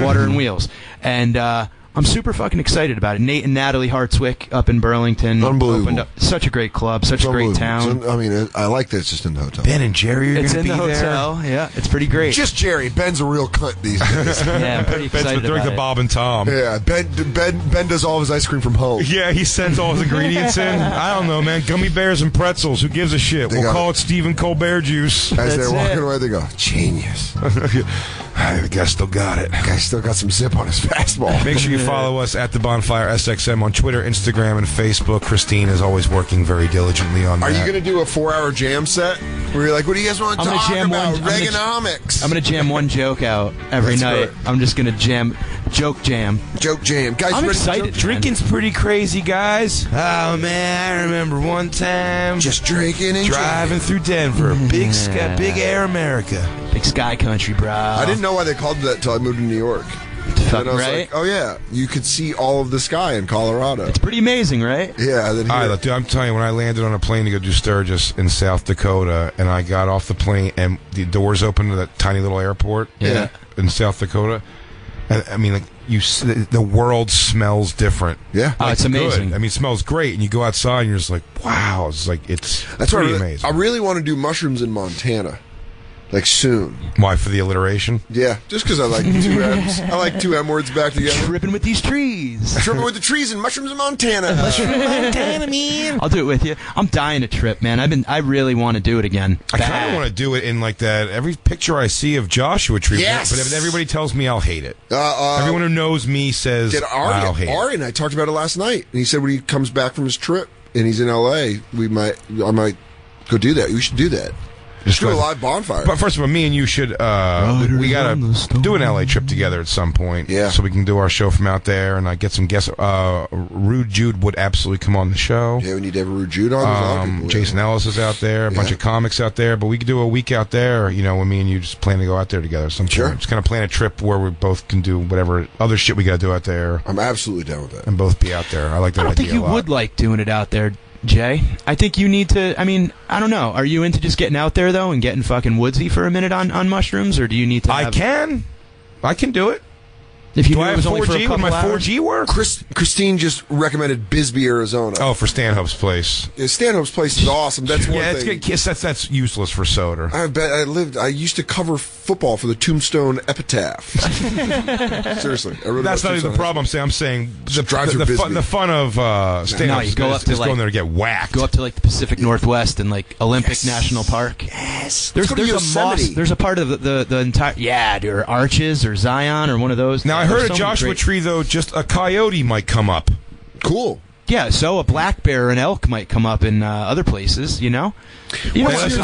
water and wheels. And I'm super fucking excited about it. Nate and Natalie Hartswick up in Burlington opened up such a great club, such a great town. I mean, I like that it's just in the hotel. Ben and Jerry are going to be there. It's in the hotel, yeah. It's pretty great. Just Jerry. Ben's a real cunt these days. Yeah, I'm pretty excited about it. Ben's the Bob and Tom. Yeah, Ben does all of his ice cream from home. Yeah, he sends all his ingredients in. I don't know, man. Gummy bears and pretzels. Who gives a shit? We'll call it Stephen Colbert juice. As they're walking away, they go, genius. The guy still got it. The guy still got some zip on his fastball. Make sure you follow us at The Bonfire SXM on Twitter, Instagram, and Facebook. Christine is always working very diligently on that. Are you going to do a 4-hour jam set? Where you're like, what do you guys want to talk about? Reaganomics. I'm going to jam one joke out every night. Right. I'm just going to jam. Joke jam. Joke jam. Guys, I'm excited. Drinking's pretty crazy, guys. Oh, man. I remember one time. Just drinking and driving through Denver. Big Air America. Big Sky Country, bro. I didn't know why they called it that until I moved to New York. And I was like, oh, yeah. You could see all of the sky in Colorado. It's pretty amazing, right? Yeah. All right, look, dude, I'm telling you, when I landed on a plane to go do Sturgis in South Dakota, and I got off the plane, and the doors opened to that tiny little airport in South Dakota. And, I mean, like, the world smells different. Yeah. Oh, like, it's amazing. Good. I mean, it smells great. And you go outside, and you're just like, wow. It's like, that's pretty amazing. I really want to do mushrooms in Montana. Like, soon. Why? For the alliteration? Yeah. Just because I like two M's. I like two M words back together. Tripping with these trees. Tripping with the trees and mushrooms in Montana. Mushrooms in Montana, man. I'll do it with you. I'm dying to trip, man. I really want to do it again. I kind of want to do it in, like, that. Every picture I see of Joshua Tree. Yes. But everybody tells me I'll hate it. Everyone who knows me says I'll hate it. Ari and I talked about it last night. And he said when he comes back from his trip and he's in L.A., I might go do that. We should do that. Just do a live bonfire. But first of all, me and you should, we got to do an LA trip together at some point. Yeah. So we can do our show from out there and get some guests. Rude Jude would absolutely come on the show. Yeah, we need to have Rude Jude on. Jason Ellis is out there, a bunch of comics out there. But we could do a week out there, you know, when me and you just plan to go out there together at some point. Just kind of plan a trip where we both can do whatever other shit we got to do out there. I'm absolutely down with that. And both be out there. I like that idea a lot. I don't think you would like doing it out there, Jay. I think you need to, I mean, I don't know. Are you into just getting out there, though, and getting fucking woodsy for a minute on mushrooms, or do you need to have... I can do it. If you do, I have 4G? Would my 4G work? Christine just recommended Bisbee, Arizona. Oh, for Stanhope's place. Yeah, Stanhope's place is awesome. That's one thing. Yeah, that's useless for Soder. I bet I used to cover football for the Tombstone Epitaph. Seriously, I wrote. That's not even the problem. I'm saying the fun of Stanhope's place is going there to get whacked. Go up to like the Pacific Northwest and like Olympic National Park. Yes, there's a part of the entire or Arches or Zion or one of those. Now, I heard a Joshua Tree, though, just a coyote might come up. Cool. Yeah, so a black bear and elk might come up in other places, you know? Let's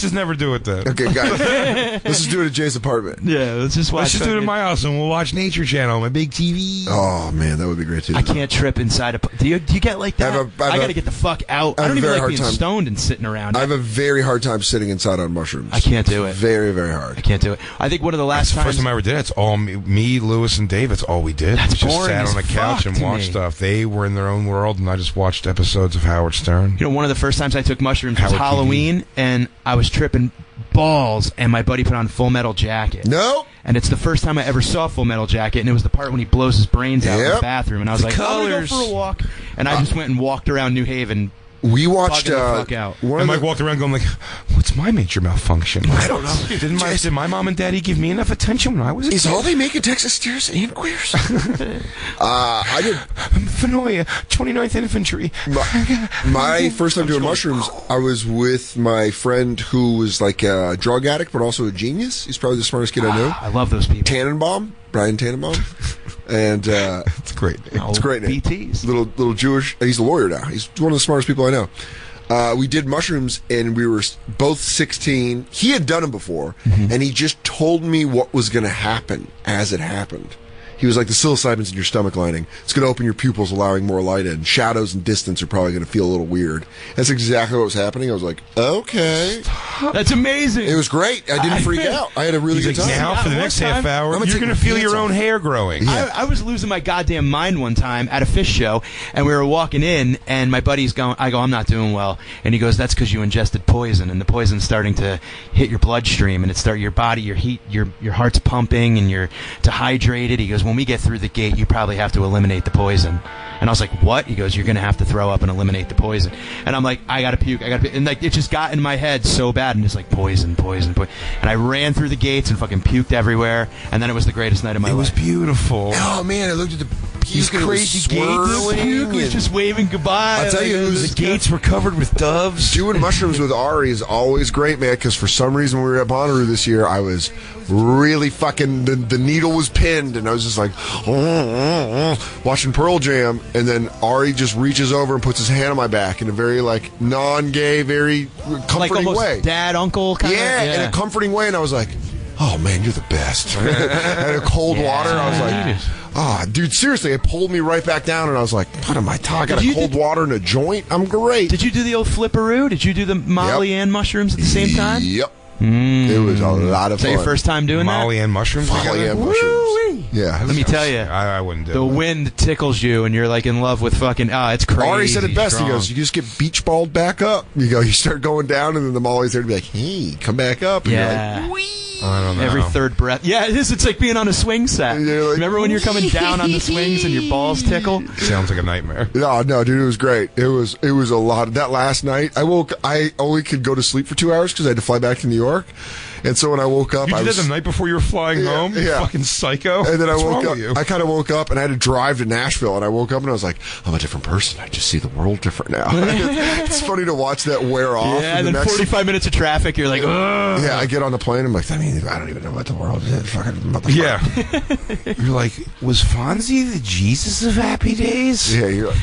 just never do it, then. Okay, guys. Let's just do it at Jay's apartment. Yeah, let's just do it at my house, and we'll watch Nature Channel on my big TV. Oh, man, that would be great, too. I can't trip inside a... Do you get like that? I got to get the fuck out. I don't even like being stoned and sitting around. I have a very hard time sitting inside on mushrooms. I can't do it. Very, very hard. I can't do it. I think one of the last times... First time I ever did it, it's all me, Lewis, and Dave. That's all we did. That's boring. Just sat on a couch and watched stuff. They were in their own world, and I just watched episodes of Howard Stern. You know, one of the first times I took mushrooms was Halloween, and I was tripping balls, and my buddy put on Full Metal Jacket. Nope. And it's the first time I ever saw Full Metal Jacket, and it was the part when he blows his brains out in the bathroom, and I was like, I'm going to go for a walk. And I just went and walked around New Haven. We watched Mike walked around going like, what's my major malfunction? I don't know. Did my mom and daddy give me enough attention when I was a kid? Is all they make in Texas Steers and queers? I did. Finoia, 29th Infantry. My first time doing mushrooms, I was with my friend who was like a drug addict but also a genius. He's probably the smartest kid I know. I love those people. Tannenbaum. Brian Tannenbaum, and it's a great name. It's a great name. BTs. Little Jewish. He's a lawyer now. He's one of the smartest people I know. We did mushrooms, and we were both 16. He had done them before, and he just told me what was going to happen as it happened. He was like, the psilocybin's in your stomach lining. It's going to open your pupils, allowing more light in. Shadows and distance are probably going to feel a little weird. That's exactly what was happening. I was like, okay. Stop. That's amazing. It was great. I didn't freak out. I had a really good time. Now, for the next half hour, you're going to feel your own hair growing. Yeah. I was losing my goddamn mind one time at a Phish show, and we were walking in, and my buddy's going, I go, I'm not doing well. And he goes, that's because you ingested poison, and the poison's starting to hit your bloodstream, and your heart's pumping, and you're dehydrated. He goes, well, when we get through the gate, you probably have to eliminate the poison. And I was like, what? He goes, you're going to have to throw up and eliminate the poison. And I'm like, I got to puke. I got to puke. And like, it just got in my head so bad. And it's like, poison, poison, poison. And I ran through the gates and fucking puked everywhere. And then it was the greatest night of my life. It was beautiful. Oh, man, I looked at the puke. Crazy gates. The puke was just waving goodbye. I'll tell you, like, the gates were covered with doves. Doing mushrooms with Ari is always great, man, because for some reason when we were at Bonnaroo this year, I was really fucking, the needle was pinned, and I was just like, watching Pearl Jam. And then Ari just reaches over and puts his hand on my back in a very, like, non-gay, very comforting way. Like almost dad, uncle kind of? Yeah, in a comforting way. And I was like, oh, man, you're the best. And in cold water, I was like... Ah, oh, dude, seriously, it pulled me right back down, and I was like, what am I talking? I got cold water and a joint? I'm great. Did you do the old flipperoo? Did you do the Molly and mushrooms at the same time? Yep. Mm. It was a lot of fun. Is that your first time doing that? Molly and mushrooms? Molly and mushrooms. Yeah. Let me tell you. I wouldn't do it. The wind tickles you, and you're like in love with fucking, it's crazy. Ari said it best. Strong. He goes, you just get beach balled back up. You go, you start going down, and then the Molly's there to be like, hey, come back up. And you're like, wee. I don't know. Every third breath. Yeah, it is. It's like being on a swing set. Like, remember when you're coming down on the swings and your balls tickle? Sounds like a nightmare. No, dude, it was great. It was a lot. That last night, I only could go to sleep for 2 hours because I had to fly back to New York. And so when I woke up, I did that the night before you were flying home? You fucking psycho. And then I kind of woke up and I had to drive to Nashville. And I woke up and I was like, I'm a different person. I just see the world different now. It's funny to watch that wear off. Yeah, and then 45 minutes of traffic, you're like, ugh. Yeah, I get on the plane. I'm like, I mean, I don't even know what the world is. Fucking motherfucker. You're like, was Fonzie the Jesus of happy days? Yeah, you're like,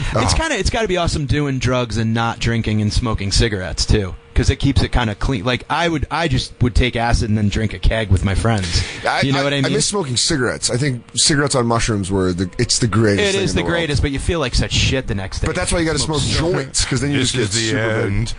it's got to be awesome doing drugs and not drinking and smoking cigarettes, too. Because it keeps it kind of clean. Like, I just would take acid and then drink a keg with my friends. You know what I mean? I miss smoking cigarettes. I think cigarettes on mushrooms were it's the greatest thing. It is the greatest, but you feel like such shit the next day. But that's why you got to smoke joints, because then you just get super end.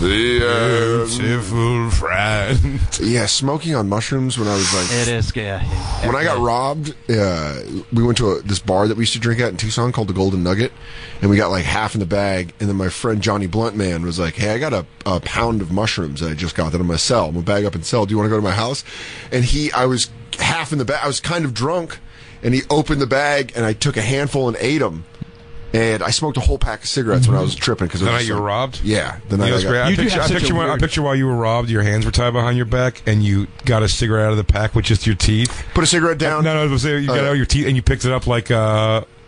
The beautiful friend. Yeah, smoking on mushrooms when I was like... It is, yeah. When I got robbed, we went to this bar that we used to drink at in Tucson called the Golden Nugget, and we got like half in the bag, and then my friend Johnny Bluntman was like, hey, I got a pound of mushrooms that I just got that I'm going to sell. I'm going to bag up and sell. Do you want to go to my house? And I was half in the bag. I was kind of drunk, and he opened the bag, and I took a handful and ate them. And I smoked a whole pack of cigarettes when I was tripping. Because the night you were robbed? Yeah. The night I picture while you were robbed, your hands were tied behind your back, and you got a cigarette out of the pack with just your teeth. Put a cigarette down. You got out your teeth, and you picked it up like...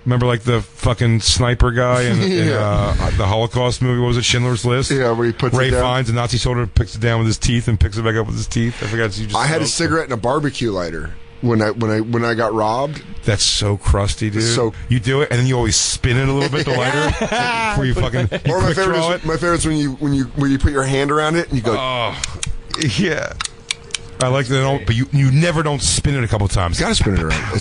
Remember, like, the fucking sniper guy in the Holocaust movie? What was it? Schindler's List? Yeah, where he puts Ray it down. Ray finds a Nazi soldier, picks it down with his teeth, and picks it back up with his teeth. I forgot. I had a cigarette and a barbecue lighter. When I got robbed. That's so crusty, dude. So you do it, and then you always spin it a little bit, the lighter, before you fucking. Or my favorite is when you put your hand around it and you go. Oh, yeah. I like that. But you never don't spin it a couple times. You gotta spin it around.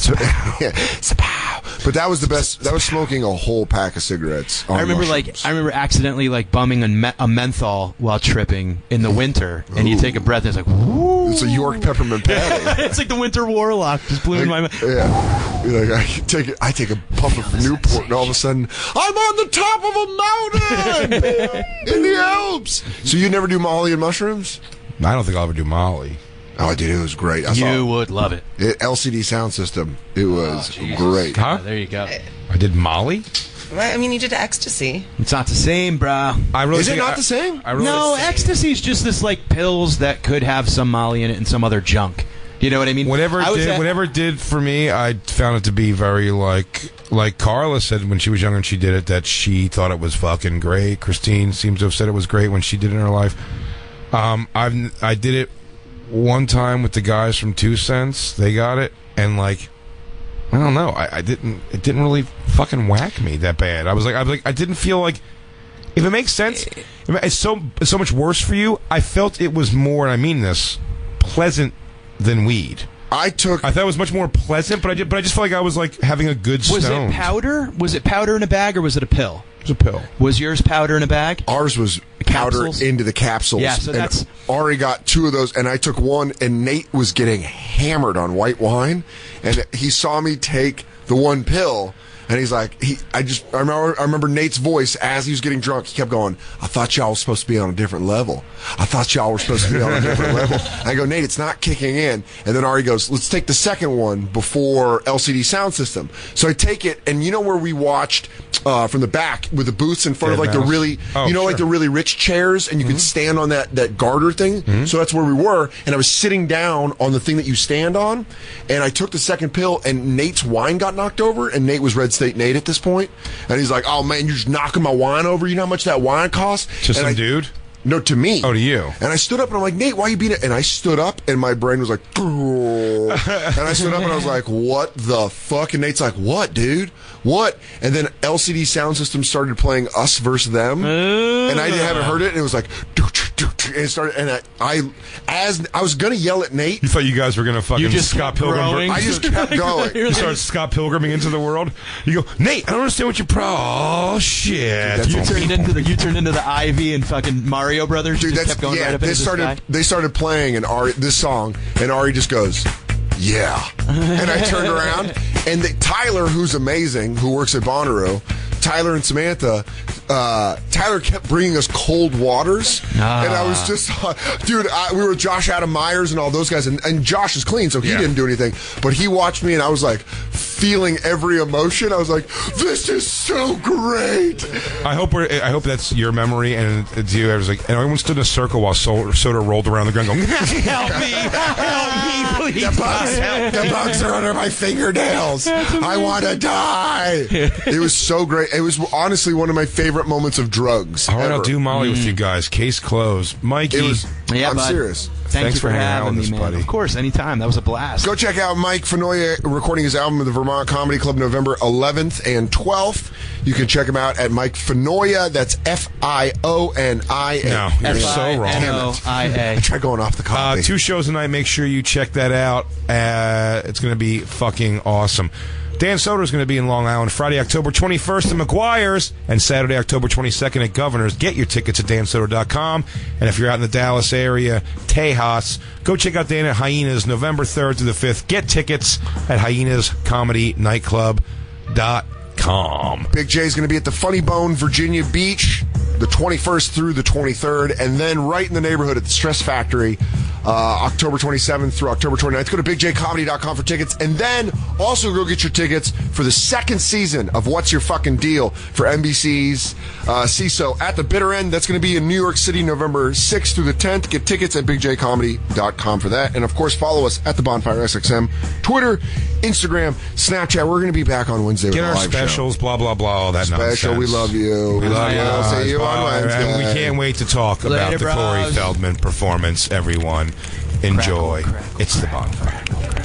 But that was the best. That was smoking a whole pack of cigarettes. I remember accidentally like bumming a menthol while tripping in the winter, and you take a breath, and it's like, woo. It's a York peppermint patty. It's like the winter warlock just blew in my mouth. Yeah, you're like I take a puff of Newport, and all of a sudden I'm on the top of a mountain in the Alps. So you never do Molly and mushrooms? I don't think I'll ever do Molly. Oh, dude, it was great. You would love it. LCD sound system. It was great. Huh? Yeah, there you go. I did Molly? I mean, you did ecstasy. It's not the same, bro. Is it not the same? No, ecstasy is just this, like, pills that could have some Molly in it and some other junk. You know what I mean? Whatever it did for me, I found it to be very, like Carla said when she was younger and she did it, that she thought it was fucking great. Christine seems to have said it was great when she did it in her life. I did it one time with the guys from 2 Cents. They got it, and like, I don't know, it didn't really fucking whack me that bad. I was like, I didn't feel like, if it makes sense, it's so much worse for you. I felt it was more, and I mean this, pleasant than weed. I thought it was much more pleasant, but I just felt like I was like having a good stoned. Was it powder? Was it powder in a bag, or was it a pill? It was a pill. Was yours powder in a bag? Ours was powder into the capsules. Yeah, so that's... Ari got 2 of those, and I took 1, and Nate was getting hammered on white wine, and he saw me take the 1 pill, And he's like, I remember Nate's voice as he was getting drunk. He kept going, I thought y'all were supposed to be on a different level. I thought y'all were supposed to be on a different level. And I go, Nate, it's not kicking in. And then Ari goes, let's take the second one before LCD Sound System. So I take it, and you know where we watched from the back with the booths in front of like the really, like the really rich chairs, and you could stand on that garter thing. Mm-hmm. So that's where we were, and I was sitting down on the thing that you stand on, and I took the second pill, and Nate's wine got knocked over, and Nate was Red State Nate at this point, and he's like, "Oh man, you're just knocking my wine over. You know how much that wine costs?" To some dude. No, to me. Oh, to you. And I stood up, and I'm like, Nate, why you beat it? And I stood up, and my brain was like, and I stood up, and I was like, what the fuck? And Nate's like, what, dude? What? And then LCD Sound System started playing Us Versus Them, and I haven't heard it, and it was like, and it started, and I was going to yell at Nate. You thought you guys were going to fucking Scott Pilgrim. I just kept going. You started Scott Pilgriming into the world. You go, Nate, I don't understand what you're proud. Oh, shit. Dude, you turned into the Ivy and fucking Mario. Brothers, dude, that's kept going right up they started playing and Ari this song, and Ari just goes, yeah. And I turned around, and Tyler, who's amazing, who works at Bonnaroo, Tyler and Samantha, Tyler kept bringing us cold waters, and I was just, we were Josh Adam Myers and all those guys, and Josh is clean, so he didn't do anything, but he watched me, and I was like, feeling every emotion. I was like, this is so great. I hope that's your memory, and it's you. I was like, and everyone stood in a circle while Soder rolled around the ground going, help me, please. The bugs are under my fingernails. I want to die. It was so great. It was honestly one of my favorite moments of drugs. All right, ever. I'll do Molly with you guys. Case closed. Mikey. I'm serious. Thanks for hanging out with us, buddy. Of course, anytime. That was a blast. Go check out Mike Finoia recording his album at the Vermont Comedy Club November 11th and 12th. You can check him out at Mike Finoia. That's F-I-O-N-I-A. No, you're so wrong. F-I-N-O-I-A. I try going off the copy. 2 shows tonight. Make sure you check that out. It's going to be fucking awesome. Dan Soder is going to be in Long Island Friday, October 21st at McGuire's, and Saturday, October 22nd at Governor's. Get your tickets at dansoder.com. And if you're out in the Dallas area, Tejas, go check out Dan at Hyenas November 3rd to the 5th. Get tickets at hyenascomedynightclub.com. Big Jay's going to be at the Funny Bone, Virginia Beach, the 21st through the 23rd, and then right in the neighborhood at the Stress Factory, October 27th through October 29th. Go to bigjcomedy.com for tickets, and then also go get your tickets for the second season of What's Your Fucking Deal for NBC's CISO at the Bitter End. That's going to be in New York City, November 6th through the 10th. Get tickets at bigjcomedy.com for that, and of course follow us at The Bonfire SXM, Twitter, Instagram, Snapchat. We're going to be back on Wednesday with our live specials, show. Blah blah blah, all that special nonsense. We love you. We love you. I'll see you on Wednesday. We can't wait to talk about the Corey Feldman performance, everyone. Enjoy. Crackle, it's the Bonfire.